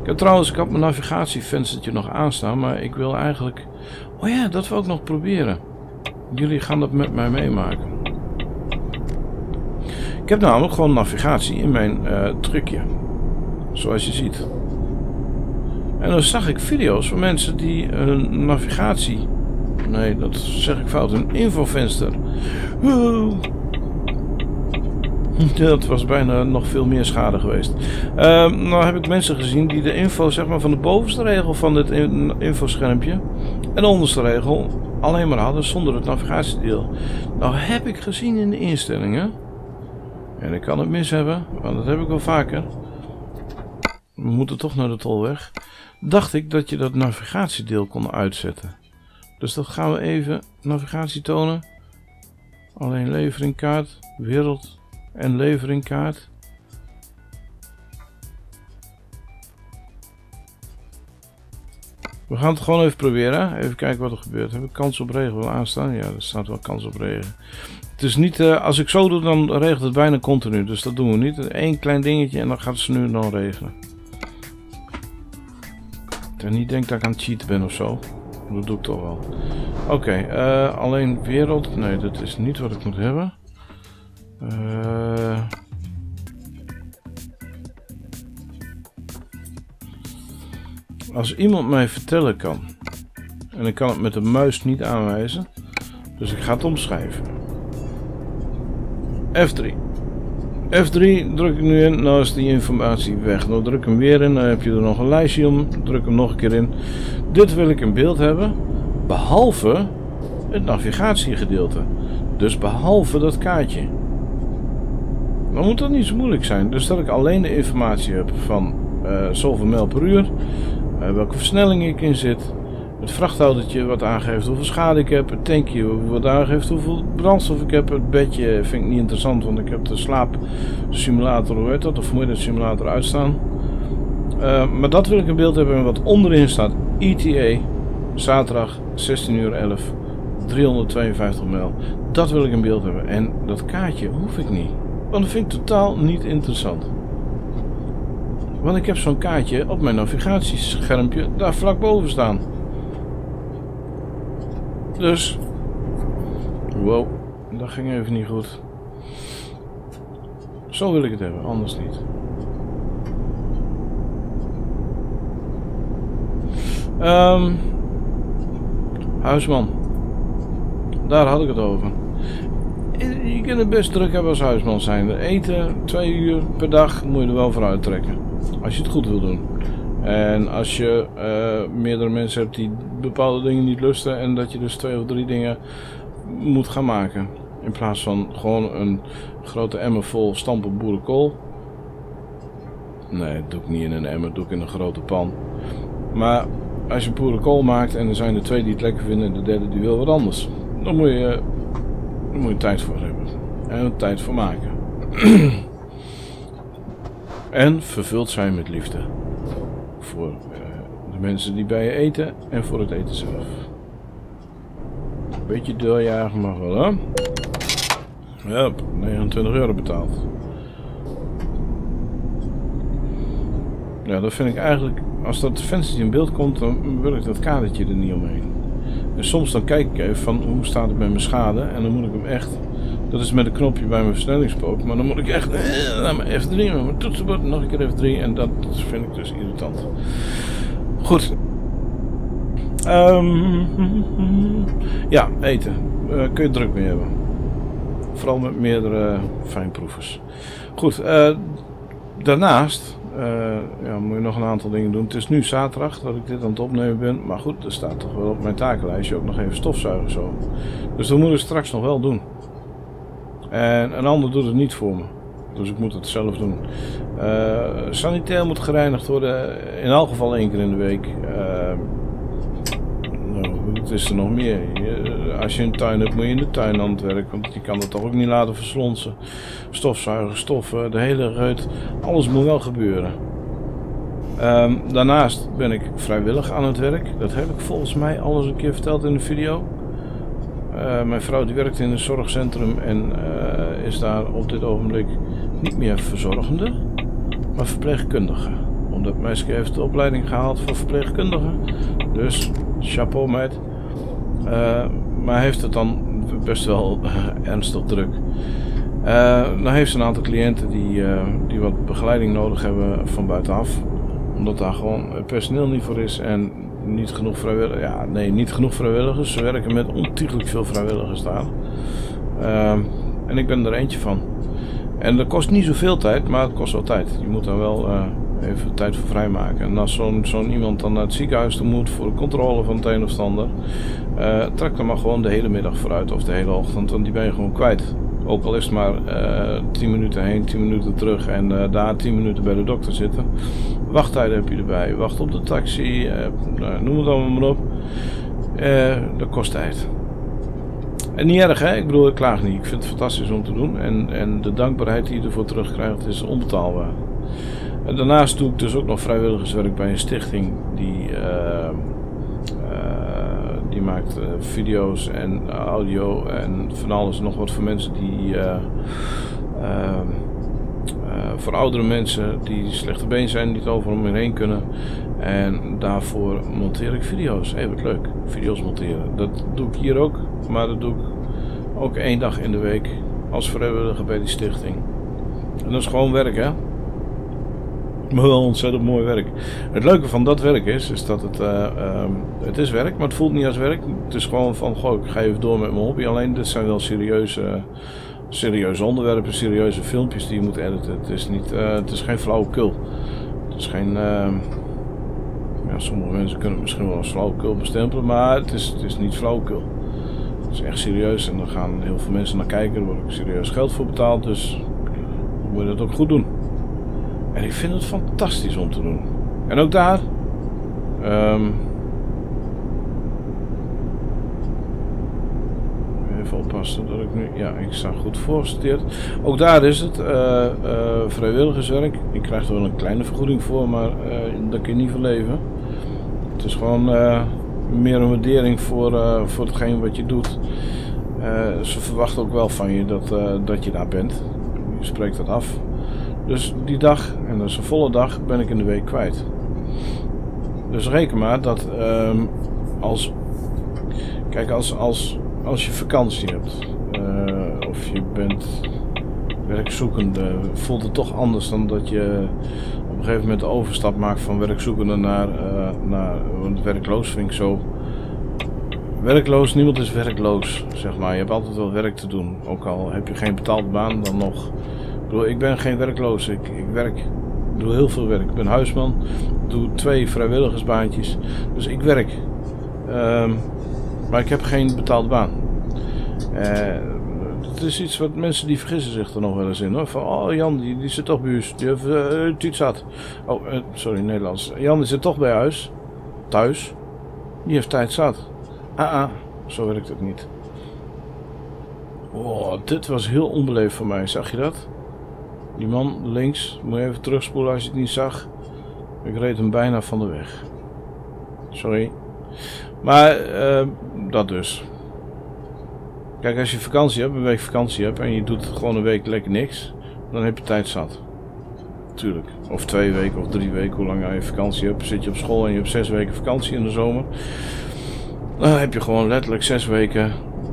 Ik heb trouwens, ik had mijn navigatievenstertje nog aanstaan, maar ik wil eigenlijk... Oh ja, dat wil ik nog proberen. Jullie gaan dat met mij meemaken. Ik heb namelijk gewoon navigatie in mijn uh, trucje. Zoals je ziet. En dan zag ik video's van mensen die hun navigatie... Nee, dat zeg ik fout. Een infovenster. Wow. Dat was bijna nog veel meer schade geweest. Uh, nou heb ik mensen gezien die de info zeg maar, van de bovenste regel van dit in infoschermpje en de onderste regel alleen maar hadden zonder het navigatiedeel. Nou heb ik gezien in de instellingen, en ik kan het mis hebben, want dat heb ik wel vaker. We moeten toch naar de tolweg. Dacht ik dat je dat navigatiedeel kon uitzetten. Dus dat gaan we even navigatie tonen. Alleen leveringkaart, wereld... En leveringkaart. We gaan het gewoon even proberen. Even kijken wat er gebeurt. Heb ik kans op regen wel aanstaan? Ja, er staat wel kans op regen. Het is niet, uh, als ik zo doe, dan regent het bijna continu. Dus dat doen we niet. Eén klein dingetje en dan gaat het nu en dan regenen. Ik niet denk dat ik aan het cheaten ben of zo. Dat doe ik toch wel. Oké, okay, uh, alleen wereld. Nee, dat is niet wat ik moet hebben. Uh, als iemand mij vertellen kan, en ik kan het met de muis niet aanwijzen, dus ik ga het omschrijven. F drie. F drie druk ik nu in, nou is die informatie weg. Nou druk hem weer in, dan heb je er nog een lijstje om, druk hem nog een keer in. Dit wil ik in beeld hebben, behalve het navigatiegedeelte. Dus behalve dat kaartje. Dan moet dat niet zo moeilijk zijn. Dus dat ik alleen de informatie heb van uh, zoveel mijl per uur. Uh, welke versnelling ik in zit. Het vrachtautootje wat aangeeft hoeveel schade ik heb. Het tankje wat aangeeft hoeveel brandstof ik heb. Het bedje vind ik niet interessant. Want ik heb de slaapsimulator, hoe heet dat? De vermoeidheidssimulator uitstaan. Uh, maar dat wil ik in beeld hebben. En wat onderin staat. E T A. Zaterdag zestien uur elf. driehonderdtweeënvijftig mijl. Dat wil ik in beeld hebben. En dat kaartje hoef ik niet. Want dat vind ik totaal niet interessant. Want ik heb zo'n kaartje op mijn navigatieschermpje daar vlak boven staan. Dus. Wow, dat ging even niet goed. Zo wil ik het hebben, anders niet. Um, huisman. Daar had ik het over. Je kunt het best druk hebben als huisman zijn. Eten, twee uur per dag moet je er wel voor uittrekken. Als je het goed wil doen. En als je uh, meerdere mensen hebt die bepaalde dingen niet lusten. En dat je dus twee of drie dingen moet gaan maken. In plaats van gewoon een grote emmer vol stampen boerenkool. Nee, dat doe ik niet in een emmer, dat doe ik in een grote pan. Maar als je boerenkool maakt en er zijn er twee die het lekker vinden en de derde die wil wat anders. Dan moet je, dan moet je tijd voor hebben. En er tijd voor maken. En vervuld zijn met liefde. Voor uh, de mensen die bij je eten en voor het eten zelf. Een beetje deurjagen mag wel, hè? Ja, negenentwintig euro betaald. Ja, dat vind ik eigenlijk, als dat venster in beeld komt, dan werkt dat kadertje er niet omheen. En soms dan kijk ik even van, hoe staat het met mijn schade? En dan moet ik hem echt, dat is met een knopje bij mijn versnellingspook, maar dan moet ik echt, laat maar F drie, mijn toetsenbord, nog een keer F drie. En dat vind ik dus irritant. Goed. Um, ja, eten. Uh, kun je druk mee hebben. Vooral met meerdere fijnproevers. Goed, uh, daarnaast... Uh, ja, moet je nog een aantal dingen doen. Het is nu zaterdag dat ik dit aan het opnemen ben. Maar goed, er staat toch wel op mijn takenlijstje ook nog even stofzuigen zo. Dus dat moet ik straks nog wel doen. En een ander doet het niet voor me. Dus ik moet het zelf doen. Uh, sanitair moet gereinigd worden. In elk geval één keer in de week. Uh, nou, het is er nog meer. Je, als je een tuin hebt, moet je in de tuin aan het werk. Want je kan dat toch ook niet laten verslonsen. Stofzuigen, stoffen, de hele reut. Alles moet wel gebeuren. Um, daarnaast ben ik vrijwillig aan het werk. Dat heb ik volgens mij al eens een keer verteld in de video. Uh, mijn vrouw die werkt in een zorgcentrum en uh, is daar op dit ogenblik niet meer verzorgende, maar verpleegkundige. Omdat meisje heeft de opleiding gehaald voor verpleegkundige. Dus chapeau meid. Uh, maar heeft het dan best wel ernstig druk. Uh, dan heeft ze een aantal cliënten die, uh, die wat begeleiding nodig hebben van buitenaf. Omdat daar gewoon personeel niet voor is en niet genoeg vrijwilligers. Ja, nee, niet genoeg vrijwilligers. Ze werken met ontiegelijk veel vrijwilligers daar. Uh, en ik ben er eentje van. En dat kost niet zoveel tijd, maar het kost wel tijd. Je moet dan wel uh, even tijd voor vrijmaken. En als zo'n zo'n iemand dan naar het ziekenhuis toe moet voor de controle van het een of het ander, uh, trek dan maar gewoon de hele middag vooruit of de hele ochtend, want die ben je gewoon kwijt. Ook al is het maar uh, tien minuten heen, tien minuten terug en uh, daar tien minuten bij de dokter zitten. Wachttijden heb je erbij, wacht op de taxi, uh, nou, noem het allemaal maar op. Uh, dat kost tijd. En niet erg, hè? Ik bedoel, ik klaag niet. Ik vind het fantastisch om te doen en, en de dankbaarheid die je ervoor terugkrijgt is onbetaalbaar. En daarnaast doe ik dus ook nog vrijwilligerswerk bij een stichting die... Uh, Die maakt uh, video's en audio en van alles nog wat voor mensen die... Uh, uh, uh, voor oudere mensen die slechte been zijn, niet overal om heen kunnen. En daarvoor monteer ik video's. Hé, hey, wat leuk. Video's monteren. Dat doe ik hier ook. Maar dat doe ik ook één dag in de week als vrijwilliger bij die stichting. En dat is gewoon werk, hè. Maar wel ontzettend mooi werk. Het leuke van dat werk is, is dat het, uh, uh, het is werk, maar het voelt niet als werk. Het is gewoon van, goh, ik ga even door met mijn hobby. Alleen, dit zijn wel serieuze, serieuze onderwerpen, serieuze filmpjes die je moet editen. Het is, niet, uh, het is geen flauwekul. Het is geen... Uh, ja, sommige mensen kunnen het misschien wel als flauwekul bestempelen, maar het is, het is niet flauwekul. Het is echt serieus en daar gaan heel veel mensen naar kijken. Daar wordt ook serieus geld voor betaald, dus moet je dat ook goed doen. En ik vind het fantastisch om te doen. En ook daar... Um, even oppassen dat ik nu... Ja, ik sta goed voorgesorteerd. Ook daar is het. Uh, uh, vrijwilligerswerk. Ik krijg er wel een kleine vergoeding voor, maar uh, daar kun je niet van leven. Het is gewoon uh, meer een waardering voor, uh, voor hetgeen wat je doet. Uh, ze verwachten ook wel van je dat, uh, dat je daar bent. Je spreekt dat af. Dus die dag, en dat is een volle dag, ben ik in de week kwijt. Dus reken maar dat um, als... Kijk, als, als, als je vakantie hebt, uh, of je bent werkzoekende, voelt het toch anders dan dat je op een gegeven moment de overstap maakt van werkzoekende naar... Uh, naar want werkloos vind ik zo... Werkloos, niemand is werkloos, zeg maar. Je hebt altijd wel werk te doen. Ook al heb je geen betaalde baan, dan nog... Ik ben geen werkloos, ik, ik werk, ik doe heel veel werk. Ik ben huisman, doe twee vrijwilligersbaantjes, dus ik werk. Um, maar ik heb geen betaalde baan. Uh, dat is iets wat mensen die vergissen zich er nog wel eens in hoor. Van, oh Jan, die, die zit toch bij huis. Die heeft uh, tutsat. Oh, uh, sorry, Nederlands. Jan die zit toch bij huis. Thuis. Die heeft tijd zat. Ah, ah, zo werkt het niet. Oh, dit was heel onbeleefd van mij. Zag je dat? Die man links. Moet je even terugspoelen als je het niet zag. Ik reed hem bijna van de weg. Sorry. Maar, uh, dat dus. Kijk, als je vakantie hebt, een week vakantie hebt en je doet gewoon een week lekker niks, dan heb je tijd zat. Tuurlijk. Of twee weken of drie weken, hoe lang je vakantie hebt. Zit je op school en je hebt zes weken vakantie in de zomer. Dan heb je gewoon letterlijk zes weken.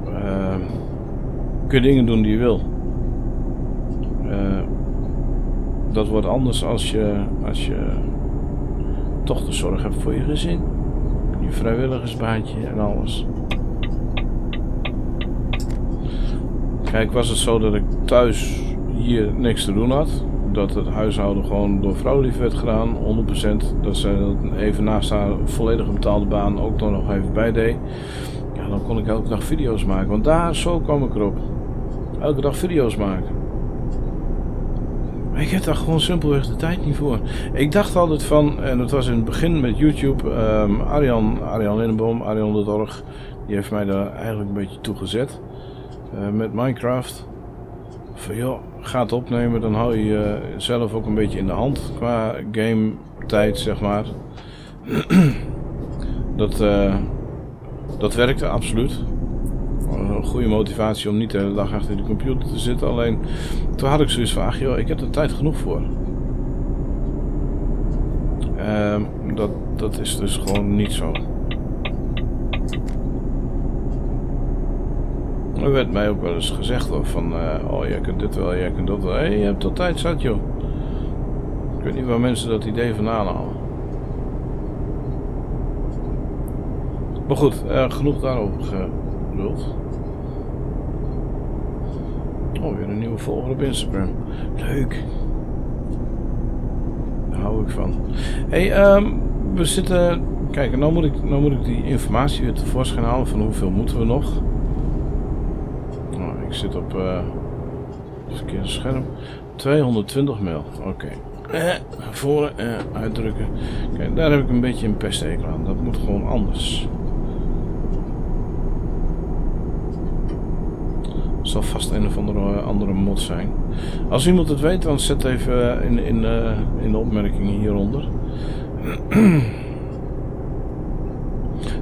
Uh, kun je dingen doen die je wil. Uh, dat wordt anders als je, als je toch de zorg hebt voor je gezin. Je vrijwilligersbaantje en alles. Kijk, was het zo dat ik thuis hier niks te doen had. Dat het huishouden gewoon door vrouwlief werd gedaan, honderd procent. Dat zij dat even naast haar volledig betaalde baan ook dan nog even bijdeed. Ja, dan kon ik elke dag video's maken. Want daar, zo kwam ik erop. Elke dag video's maken. Maar ik heb daar gewoon simpelweg de tijd niet voor. Ik dacht altijd van, en dat was in het begin met YouTube, um, Arjan, Arjan Lindenboom, Arjan punt org. Die heeft mij daar eigenlijk een beetje toe gezet. Uh, met Minecraft. Van joh, ga het opnemen, dan hou je jezelf ook een beetje in de hand qua game tijd, zeg maar. dat, uh, dat werkte absoluut. Een goede motivatie om niet de hele dag achter de computer te zitten. Alleen toen had ik zoiets van, ach joh, ik heb er tijd genoeg voor. Uh, dat, dat is dus gewoon niet zo. Er werd mij ook wel eens gezegd hoor, van uh, oh jij kunt dit wel, jij kunt dat wel. Hé, hey, je hebt tot tijd zat joh. Ik weet niet waar mensen dat idee van aanhalen. Maar goed, uh, genoeg daarover geduld. Oh, weer een nieuwe volger op Instagram. Leuk. Daar hou ik van. Hé, hey, um, we zitten... Kijk, nou moet, ik, nou moet ik die informatie weer tevoorschijn halen van hoeveel moeten we nog. Ik zit op uh, het verkeerde scherm. tweehonderdtwintig mijl. Oké. Okay. Eh, voren, eh, uitdrukken. Kijk, daar heb ik een beetje een pestekel aan. Dat moet gewoon anders. Het zal vast een of andere, andere mod zijn. Als iemand het weet, dan zet even in, in, uh, in de opmerkingen hieronder.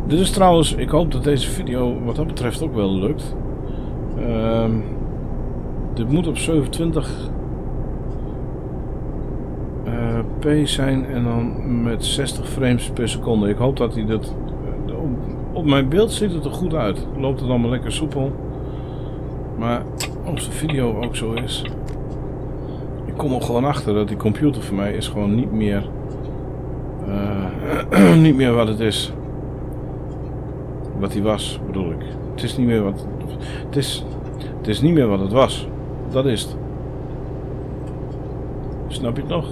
Dit is trouwens, ik hoop dat deze video wat dat betreft ook wel lukt. Uh, dit moet op zevenentwintig uh, p zijn en dan met zestig frames per seconde. Ik hoop dat hij dat... Uh, op, op mijn beeld ziet het er goed uit. Loopt het allemaal lekker soepel. Maar als de video ook zo is... Ik kom er gewoon achter dat die computer voor mij is gewoon niet meer... Uh, niet meer wat het is. Wat hij was, bedoel ik. Het is niet meer wat... Het is, het is niet meer wat het was. Dat is het. Snap je het nog?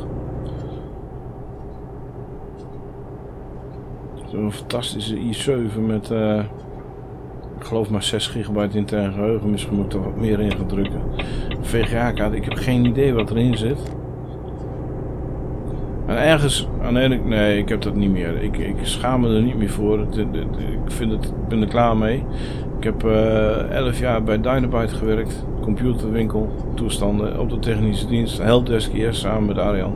Zo'n fantastische i zeven met... Uh, ik geloof maar zes gigabyte intern geheugen. Misschien moet ik er wat meer in gaan drukken. V G A-kaart. Ik heb geen idee wat erin zit. En ergens... Aan nee, ik heb dat niet meer. Ik, ik schaam me er niet meer voor. Ik vind het, ben er klaar mee. Ik heb uh, elf jaar bij Dynabyte gewerkt. Computerwinkel, toestanden. Op de technische dienst. Helpdesk eerst samen met Arjan.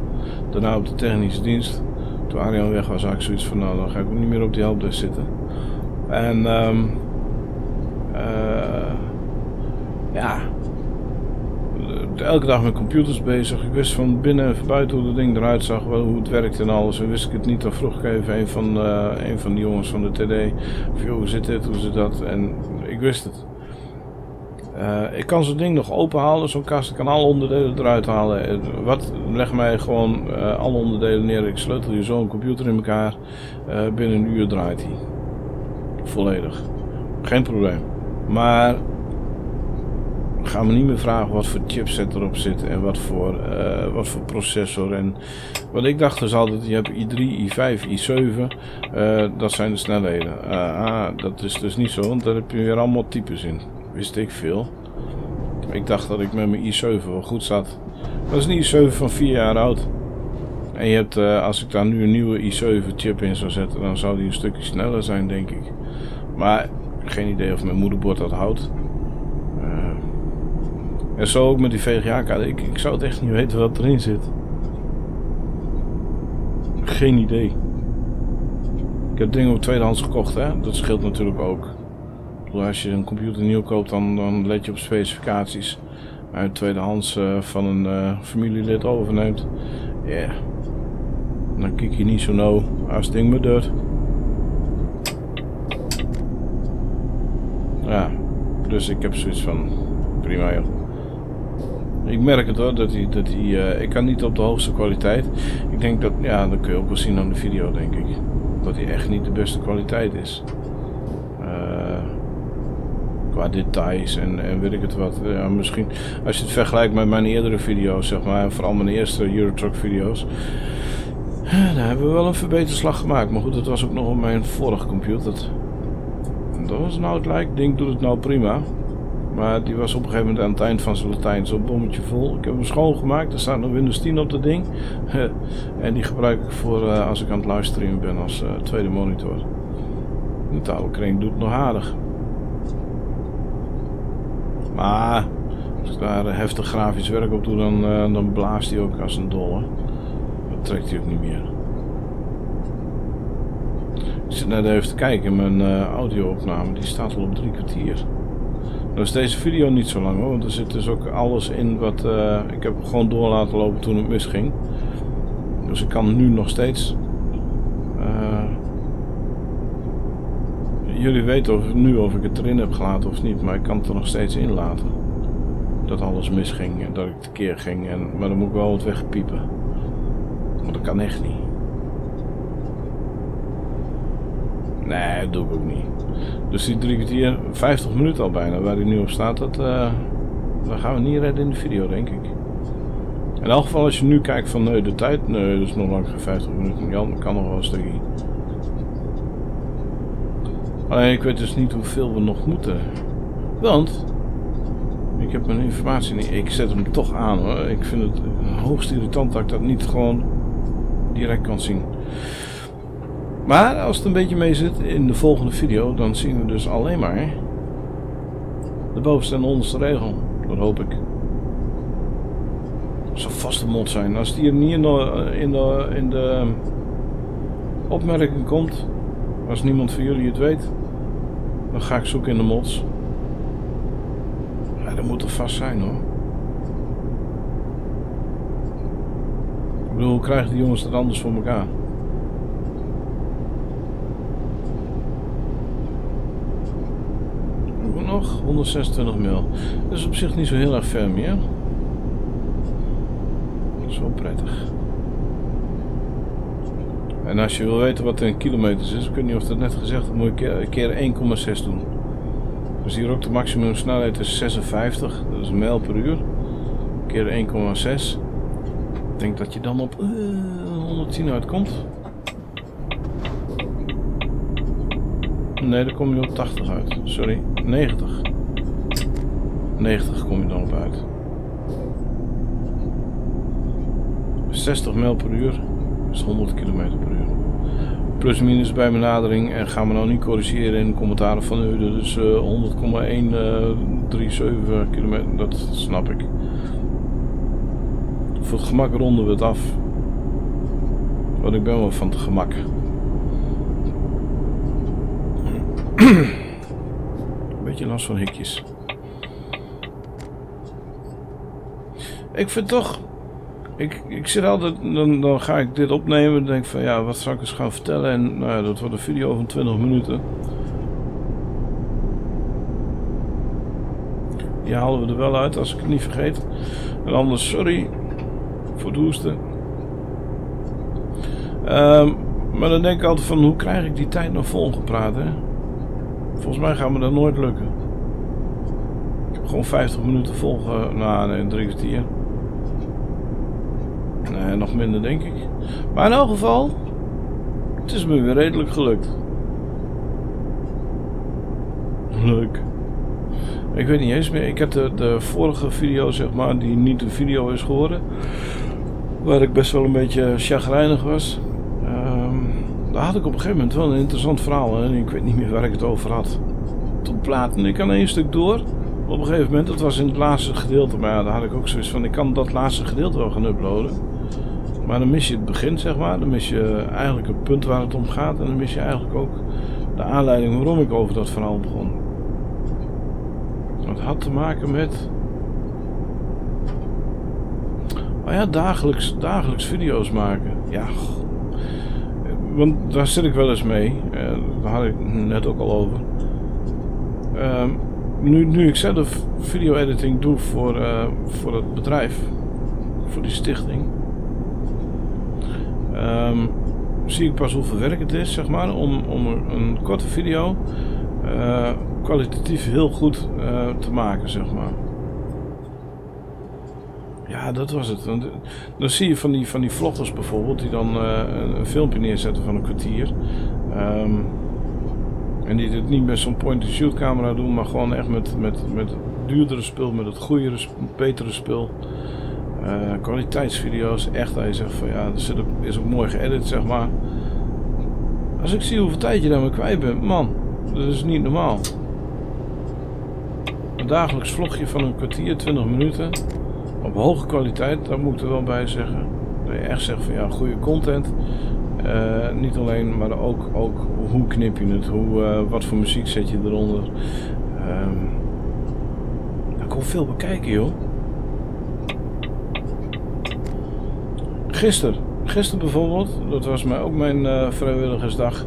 Daarna op de technische dienst. Toen Arjan weg was, had ik zoiets van... Nou, dan ga ik ook niet meer op die helpdesk zitten. En... Um, uh, ja... elke dag met computers bezig. Ik wist van binnen en van buiten hoe dat ding eruit zag, hoe het werkte en alles. En wist ik het niet, dan vroeg ik even een van, uh, een van die jongens van de T D. Of joh, hoe zit dit, hoe zit dat? En ik wist het. Uh, ik kan zo'n ding nog openhalen, zo'n kast. Ik kan alle onderdelen eruit halen. Wat? Leg mij gewoon uh, alle onderdelen neer. Ik sleutel je zo'n computer in elkaar. Uh, binnen een uur draait hij. Volledig. Geen probleem. Maar... ga me niet meer vragen wat voor chipset erop zit en wat voor, uh, wat voor processor. En wat ik dacht dus altijd, je hebt i drie, i vijf, i zeven, uh, dat zijn de snelheden. Uh, ah, dat is dus niet zo, want daar heb je weer allemaal types in. Wist ik veel. Ik dacht dat ik met mijn i zeven wel goed zat. Dat is een i zeven van vier jaar oud. En je hebt, uh, als ik daar nu een nieuwe i zeven chip in zou zetten, dan zou die een stukje sneller zijn, denk ik. Maar geen idee of mijn moederbord dat houdt. Uh, en zo ook met die V G A-kaart. Ik, ik zou het echt niet weten wat erin zit. Geen idee. Ik heb dingen op tweedehands gekocht, hè. Dat scheelt natuurlijk ook. Als je een computer nieuw koopt, dan, dan let je op specificaties. Uit tweedehands uh, van een uh, familielid overneemt. Ja. Yeah. Dan kijk je niet zo nauw als het ding me doet. Ja. Dus ik heb zoiets van prima joh. Ik merk het hoor, dat hij, dat hij, uh, ik kan niet op de hoogste kwaliteit. Ik denk dat, ja, dat kun je ook wel zien aan de video denk ik. Dat hij echt niet de beste kwaliteit is. Qua details en, en weet ik het wat. Ja, misschien als je het vergelijkt met mijn eerdere video's, zeg maar, vooral mijn eerste Euro Truck video's, daar hebben we wel een verbeterslag gemaakt. Maar goed, dat was ook nog op mijn vorige computer. Dat was nou het lijkt. Ding doet het nou prima. Maar die was op een gegeven moment aan het eind van zijn Latijn zo'n bommetje vol. Ik heb hem schoongemaakt. Er staat nog Windows tien op dat ding. En die gebruik ik voor uh, als ik aan het livestreamen ben als uh, tweede monitor. De taalkring doet het nog aardig. Maar als ik daar heftig grafisch werk op doe, dan, uh, dan blaast hij ook als een dolle. Dat trekt hij ook niet meer. Ik zit net even te kijken, mijn uh, audio-opname die staat al op drie kwartier. Nou is deze video niet zo lang hoor, want er zit dus ook alles in wat... Uh, ik heb gewoon door laten lopen toen het misging. Dus ik kan nu nog steeds... Uh, Jullie weten of, nu of ik het erin heb gelaten of niet, maar ik kan het er nog steeds in laten. Dat alles misging en dat ik tekeer ging, en, maar dan moet ik wel wat wegpiepen. Want dat kan echt niet. Nee, dat doe ik ook niet. Dus die drie kwartier, vijftig minuten al bijna, waar die nu op staat, dat, uh, dat gaan we niet redden in de video, denk ik. In elk geval, als je nu kijkt van nee, de tijd, nee, dat is nog lang geen vijftig minuten, Jan, dat kan nog wel een stukje. Alleen ik weet dus niet hoeveel we nog moeten. Want ik heb mijn informatie niet. Ik zet hem toch aan hoor. Ik vind het hoogst irritant dat ik dat niet gewoon direct kan zien. Maar als het een beetje mee zit in de volgende video, dan zien we dus alleen maar de bovenste en onderste regel. Dat hoop ik. Zo vast de mond zijn. Als het hier niet in de, in de, in de opmerking komt. Als niemand van jullie het weet, dan ga ik zoeken in de mods. Ja, dat moet er vast zijn hoor. Ik bedoel, hoe krijgen die jongens dat anders voor elkaar? Hoe nog? honderdzesentwintig mil. Dat is op zich niet zo heel erg ver meer. Dat is wel prettig. En als je wil weten wat er in kilometers is, ik weet niet of dat net gezegd is, moet je keer één komma zes doen. Dus hier ook de maximum snelheid is zesenvijftig, dat is een mijl per uur. Keer één komma zes. Ik denk dat je dan op uh, honderdtien uitkomt. Nee, dan kom je op tachtig uit. Sorry, negentig. negentig kom je dan op uit. zestig mijl per uur. Dat is honderd kilometer per uur. Plus minus bij benadering. En gaan we nou niet corrigeren in de commentaren van u. Dat is uh, honderd komma honderdzevenendertig kilometer. Dat snap ik. Voor het gemak ronden we het af. Want ik ben wel van het gemak. Beetje last van hikjes. Ik vind toch... Ik, ik zit altijd, dan, dan ga ik dit opnemen en denk van ja, wat zou ik eens gaan vertellen en nou ja, dat wordt een video van twintig minuten. Die halen we er wel uit als ik het niet vergeet. En anders, sorry voor het hoesten. Um, maar dan denk ik altijd van hoe krijg ik die tijd nog vol gepraat hè. Volgens mij gaat me dat nooit lukken. Ik heb gewoon vijftig minuten vol, uh, nou nee, drie kwartier. Nee, nog minder denk ik. Maar in elk geval, het is me weer redelijk gelukt. Leuk. Ik weet niet eens meer. Ik heb de, de vorige video, zeg maar, die niet een video is geworden, waar ik best wel een beetje chagrijnig was. Um, daar had ik op een gegeven moment wel een interessant verhaal en ik weet niet meer waar ik het over had. Toen platen ik aan één stuk door. Op een gegeven moment, dat was in het laatste gedeelte, maar ja, daar had ik ook zoiets van, ik kan dat laatste gedeelte wel gaan uploaden. Maar dan mis je het begin, zeg maar. Dan mis je eigenlijk het punt waar het om gaat en dan mis je eigenlijk ook de aanleiding waarom ik over dat verhaal begon. Het had te maken met... Oh ja, dagelijks, dagelijks video's maken. Ja, want daar zit ik wel eens mee. Daar had ik net ook al over. Um, nu, nu ik zelf video-editing doe voor, uh, voor het bedrijf, voor die stichting, um, zie ik pas hoeveel werk het is, zeg maar, om, om een korte video uh, kwalitatief heel goed uh, te maken, zeg maar. Ja, dat was het. Dan, dan zie je van die, van die vloggers bijvoorbeeld, die dan uh, een filmpje neerzetten van een kwartier. Um, En die dit niet met zo'n point-and-shoot camera doen, maar gewoon echt met, met, met duurdere spul, met het goede, betere spul. Uh, kwaliteitsvideo's, echt dat je zegt van ja, dat is ook mooi geëdit, zeg maar. Als ik zie hoeveel tijd je daarmee kwijt bent, man, dat is niet normaal. Een dagelijks vlogje van een kwartier, twintig minuten, op hoge kwaliteit, daar moet ik er wel bij zeggen. Dat je echt zegt van ja, goede content. Uh, niet alleen, maar ook, ook hoe knip je het, hoe, uh, wat voor muziek zet je eronder. Um, daar komt veel bekijken, joh. Gisteren, gisteren bijvoorbeeld, dat was mij ook mijn uh, vrijwilligersdag,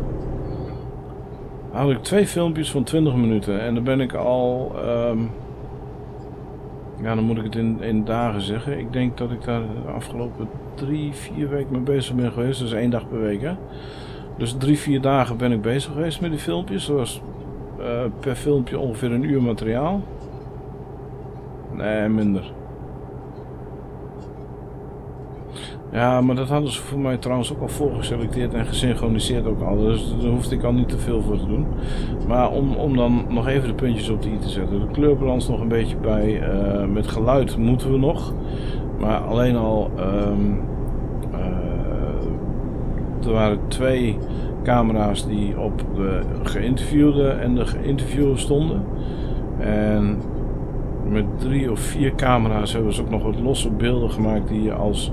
had ik twee filmpjes van twintig minuten en dan ben ik al, um, ja, dan moet ik het in, in dagen zeggen. Ik denk dat ik daar de afgelopen drie, vier weken mee bezig ben geweest. Dat is één dag per week, hè. Dus drie, vier dagen ben ik bezig geweest met die filmpjes. Dat was uh, per filmpje ongeveer een uur materiaal. Nee, minder. Ja, maar dat hadden ze voor mij trouwens ook al voorgeselecteerd en gesynchroniseerd ook al. Dus daar hoefde ik al niet te veel voor te doen. Maar om, om dan nog even de puntjes op de i te zetten. De kleurbalans nog een beetje bij. Uh, met geluid moeten we nog. Maar alleen al, um, uh, er waren twee camera's die op de geïnterviewde en de geïnterviewer stonden. En met drie of vier camera's hebben ze ook nog wat losse beelden gemaakt die je als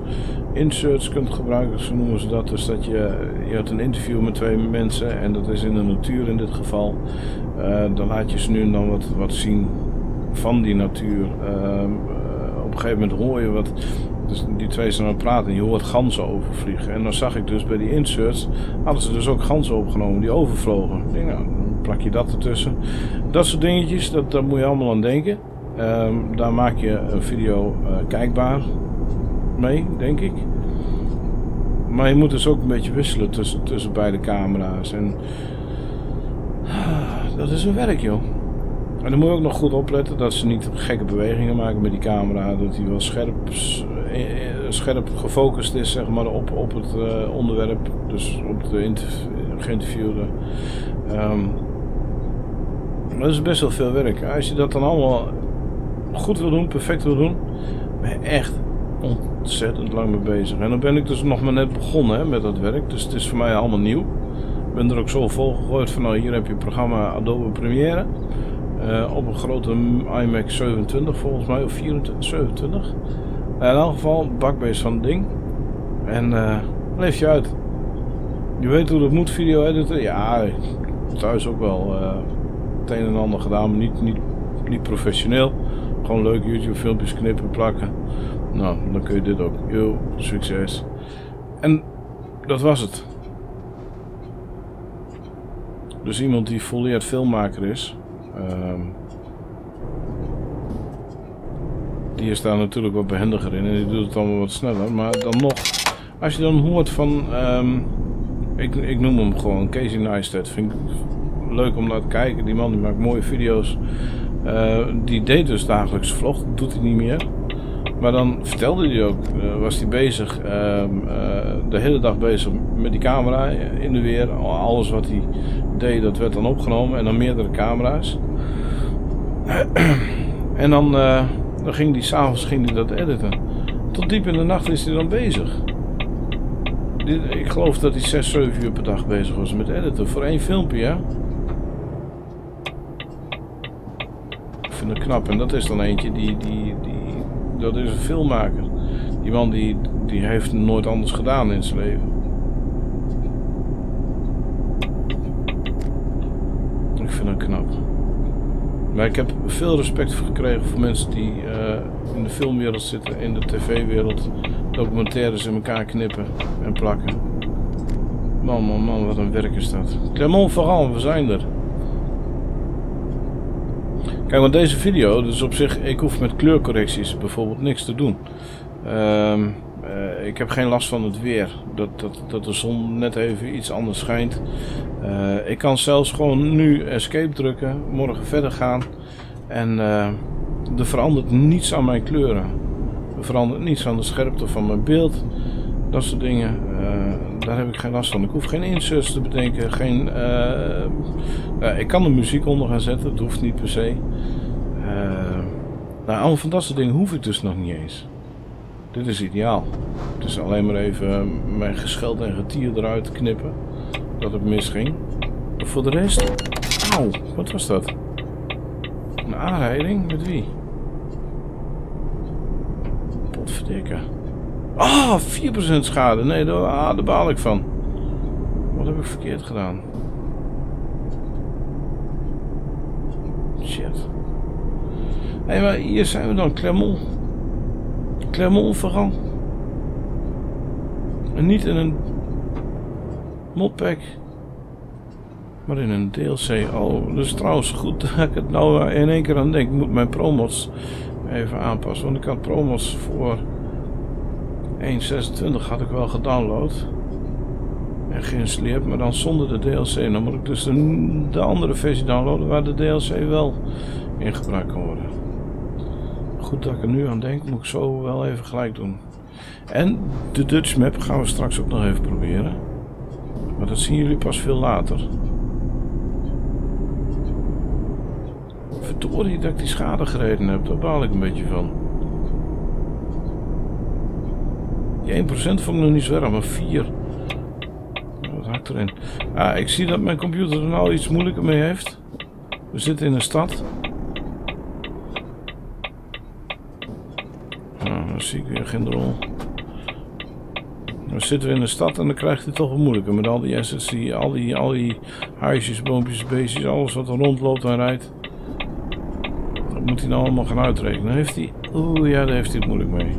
inserts kunt gebruiken, zo noemen ze dat. Dus dat je, je hebt een interview met twee mensen en dat is in de natuur in dit geval. Uh, dan laat je ze nu en dan wat, wat zien van die natuur. Uh, Op een gegeven moment hoor je wat, dus die twee zijn aan het praten en je hoort ganzen overvliegen. En dan zag ik dus bij die inserts, hadden ze dus ook ganzen opgenomen die overvlogen. Ik denk, nou, dan plak je dat ertussen. Dat soort dingetjes, dat, daar moet je allemaal aan denken. Um, daar maak je een video uh, kijkbaar mee, denk ik. Maar je moet dus ook een beetje wisselen tussen, tussen beide camera's. En ah, dat is een werk, joh. En dan moet je ook nog goed opletten dat ze niet gekke bewegingen maken met die camera. Dat die wel scherp, scherp gefocust is, zeg maar, op, op het uh, onderwerp. Dus op de geïnterviewde. Um, dat is best wel veel werk. Als je dat dan allemaal goed wil doen, perfect wil doen, ben je echt ontzettend lang mee bezig. En dan ben ik dus nog maar net begonnen, hè, met dat werk. Dus het is voor mij allemaal nieuw. Ik ben er ook zo vol gegooid van, nou, hier heb je het programma Adobe Premiere. Uh, op een grote iMac zevenentwintig volgens mij, of vierentwintig, zevenentwintig. Uh, in elk geval, bakbeest van het ding. En uh, leef je uit. Je weet hoe dat moet, video editen. Ja, thuis ook wel uh, het een en ander gedaan, maar niet, niet, niet professioneel. Gewoon leuke YouTube filmpjes knippen, plakken. Nou, dan kun je dit ook. Yo, succes. En dat was het. Dus iemand die volleerd filmmaker is, Um, die is daar natuurlijk wat behendiger in en die doet het allemaal wat sneller, maar dan nog, als je dan hoort van, um, ik, ik noem hem gewoon Casey Neistat, vind ik leuk om naar te kijken, die man die maakt mooie video's, uh, die deed dus dagelijks vlog, doet hij niet meer, maar dan vertelde hij ook, uh, was hij bezig, uh, uh, de hele dag bezig met die camera in de weer, alles wat hij deed, dat werd dan opgenomen en dan meerdere camera's. En dan, uh, dan ging hij s'avonds dat editen. Tot diep in de nacht is hij dan bezig. Ik geloof dat hij zes, zeven uur per dag bezig was met editen. Voor één filmpje, ja. Ik vind het knap. En dat is dan eentje die... die, die dat is een filmmaker. Die man die, die heeft nooit anders gedaan in zijn leven. Ik vind het knap. Maar ik heb veel respect gekregen voor mensen die uh, in de filmwereld zitten, in de tv-wereld, documentaires in elkaar knippen en plakken. Man, man, man, wat een werk is dat. Clermont-Ferrand, we zijn er. Kijk, want deze video, dus op zich, ik hoef met kleurcorrecties bijvoorbeeld niks te doen. Um, uh, ik heb geen last van het weer, dat, dat, dat de zon net even iets anders schijnt. Uh, ik kan zelfs gewoon nu escape drukken, morgen verder gaan en uh, er verandert niets aan mijn kleuren. Er verandert niets aan de scherpte van mijn beeld, dat soort dingen. Uh, daar heb ik geen last van. Ik hoef geen inserts te bedenken, geen, uh, uh, ik kan de muziek onder gaan zetten, dat hoeft niet per se. Uh, nou, allemaal van dat soort dingen hoef ik dus nog niet eens. Dit is ideaal. Het is alleen maar even mijn gescheld en getier eruit knippen. Dat het misging. Voor de rest... Auw, wat was dat? Een aanrijding? Met wie? Potverdikke. Ah, oh, vier procent schade. Nee, daar, ah, daar baal ik van. Wat heb ik verkeerd gedaan? Shit. Hé, hey, maar hier zijn we dan. Clermont. Clermont-Ferrand. En niet in een modpack, maar in een D L C. Oh, dus trouwens goed dat ik het nou in één keer aan denk. Ik moet mijn promods even aanpassen, want ik had promods voor één zesentwintig had ik wel gedownload en geïnstalleerd, maar dan zonder de D L C. Dan moet ik dus de, de andere versie downloaden waar de D L C wel in gebruikt kan worden. Goed dat ik er nu aan denk, moet ik zo wel even gelijk doen. En de Dutch map gaan we straks ook nog even proberen. Maar dat zien jullie pas veel later. Verdorie dat ik die schade gereden heb, daar baal ik een beetje van. Die één procent vond ik nog niet zo erg, maar vier. Wat hakt erin? Ah, ik zie dat mijn computer er nou iets moeilijker mee heeft. We zitten in een stad. Nou, dan zie ik weer geen rol. Dan zitten we in de stad en dan krijgt het toch wel moeilijker met al die assets, die, al, die, al die huisjes, boompjes, beestjes, alles wat er rondloopt en rijdt. Dat moet hij nou allemaal gaan uitrekenen. Heeft hij... Oeh ja, daar heeft hij het moeilijk mee.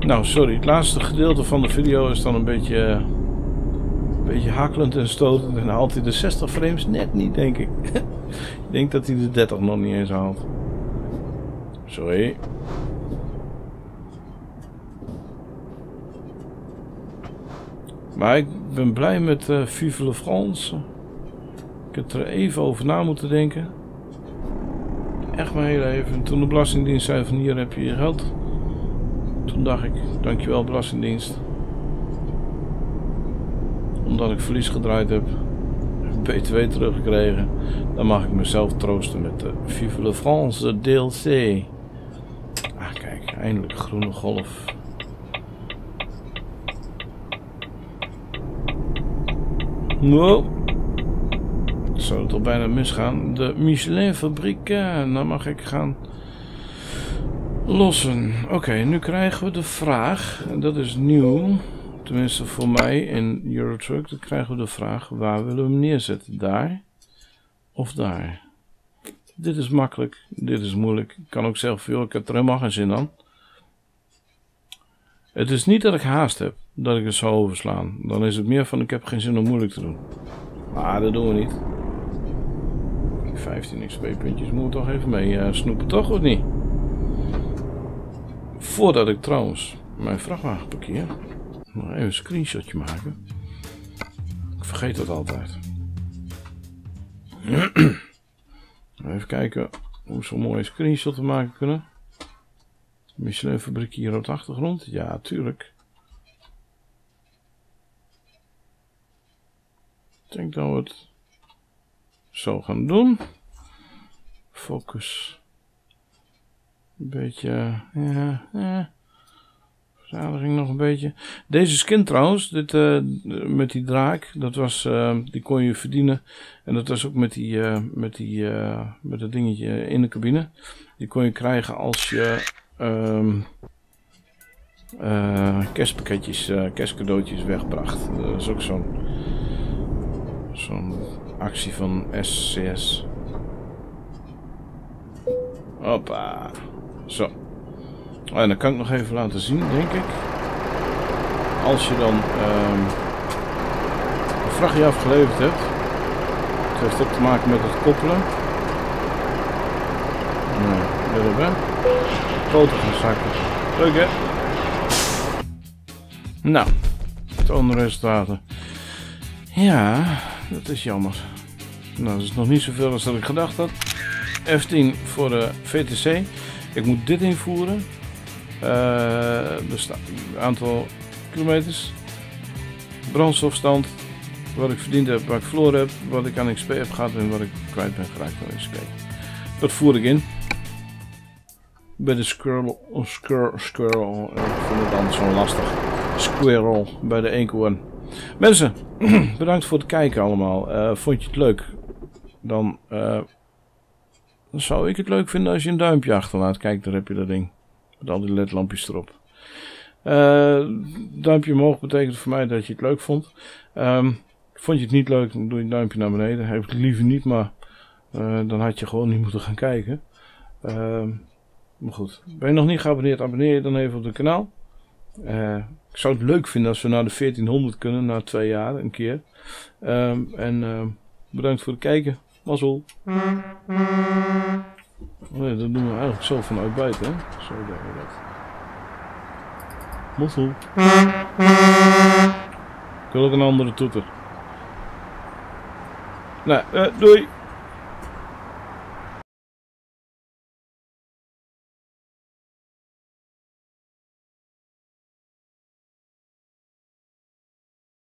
Nou, sorry, het laatste gedeelte van de video is dan een beetje, een beetje hakkelend en stotend en haalt hij de zestig frames net niet, denk ik. Ik denk dat hij de dertig nog niet eens haalt. Sorry. Maar ik ben blij met uh, Vive la France. Ik heb er even over na moeten denken. Echt maar heel even. En toen de Belastingdienst zei van hier heb je je geld. Toen dacht ik, dankjewel Belastingdienst. Omdat ik verlies gedraaid heb. Heb B T W teruggekregen. Dan mag ik mezelf troosten met de Vive la France de D L C. Ah kijk, eindelijk groene golf. Wow. Het zou toch bijna misgaan. De Michelin fabriek. Dan mag ik gaan lossen. Oké, okay, nu krijgen we de vraag. Dat is nieuw. Tenminste voor mij in Euro Truck. Dan krijgen we de vraag. Waar willen we hem neerzetten? Daar of daar? Dit is makkelijk. Dit is moeilijk. Ik kan ook zeggen, joh, ik heb er helemaal geen zin aan. Het is niet dat ik haast heb. Dat ik het zou overslaan. Dan is het meer van ik heb geen zin om moeilijk te doen. Maar dat doen we niet. vijftien X P puntjes moeten we toch even mee uh, snoepen, toch of niet? Voordat ik trouwens mijn vrachtwagen parkeer, nog even een screenshotje maken. Ik vergeet dat altijd. Even kijken hoe we zo'n mooie screenshot te maken kunnen. Michelin fabriek hier op de achtergrond. Ja, tuurlijk. Ik denk dat we het zo gaan doen. focus. Een beetje, ja, ja. Verzadiging nog een beetje. Deze skin trouwens, dit, uh, met die draak, dat was, uh, die kon je verdienen. En dat was ook met die, uh, met die, uh, met dat dingetje in de cabine. Die kon je krijgen als je um, uh, kerstpakketjes, uh, kerstcadeautjes wegbracht. Dat is ook zo'n zo'n actie van S C S. Hoppa. Zo. En dat kan ik nog even laten zien, denk ik. Als je dan um, een vrachtje afgeleverd hebt. Het heeft ook te maken met het koppelen. Nou, weer op, hè. Foto van zakken. Leuk, hè? Nou, het andere resultaten. Ja, dat is jammer. Nou, dat is nog niet zoveel als dat ik gedacht had. F tien voor de V T C. Ik moet dit invoeren. Uh, besta aantal kilometers, brandstofstand, wat ik verdiend heb, wat ik verloren heb, wat ik aan X P heb gehad en wat ik kwijt ben geraakt aan X P. Dat voer ik in bij de Squirrel, oh, squirrel, squirrel. Ik vind het dan zo lastig, Squirrel bij de eenkoorn. Mensen, bedankt voor het kijken allemaal. Uh, vond je het leuk? Dan, uh, dan zou ik het leuk vinden als je een duimpje achterlaat. Kijk, daar heb je dat ding. Met al die ledlampjes erop. Uh, duimpje omhoog betekent voor mij dat je het leuk vond. Um, vond je het niet leuk, dan doe je een duimpje naar beneden. Heb ik het liever niet, maar uh, dan had je gewoon niet moeten gaan kijken. Uh, maar goed, ben je nog niet geabonneerd, abonneer je dan even op het kanaal. Uh, ik zou het leuk vinden als we naar de veertienhonderd kunnen, na twee jaar een keer. Um, en uh, bedankt voor het kijken. Mazzel. Oh ja, dat doen we eigenlijk zo vanuit buiten, hè? Zo doen we dat. Mossel. Ik wil ook een andere toeter. Nou, uh, doei!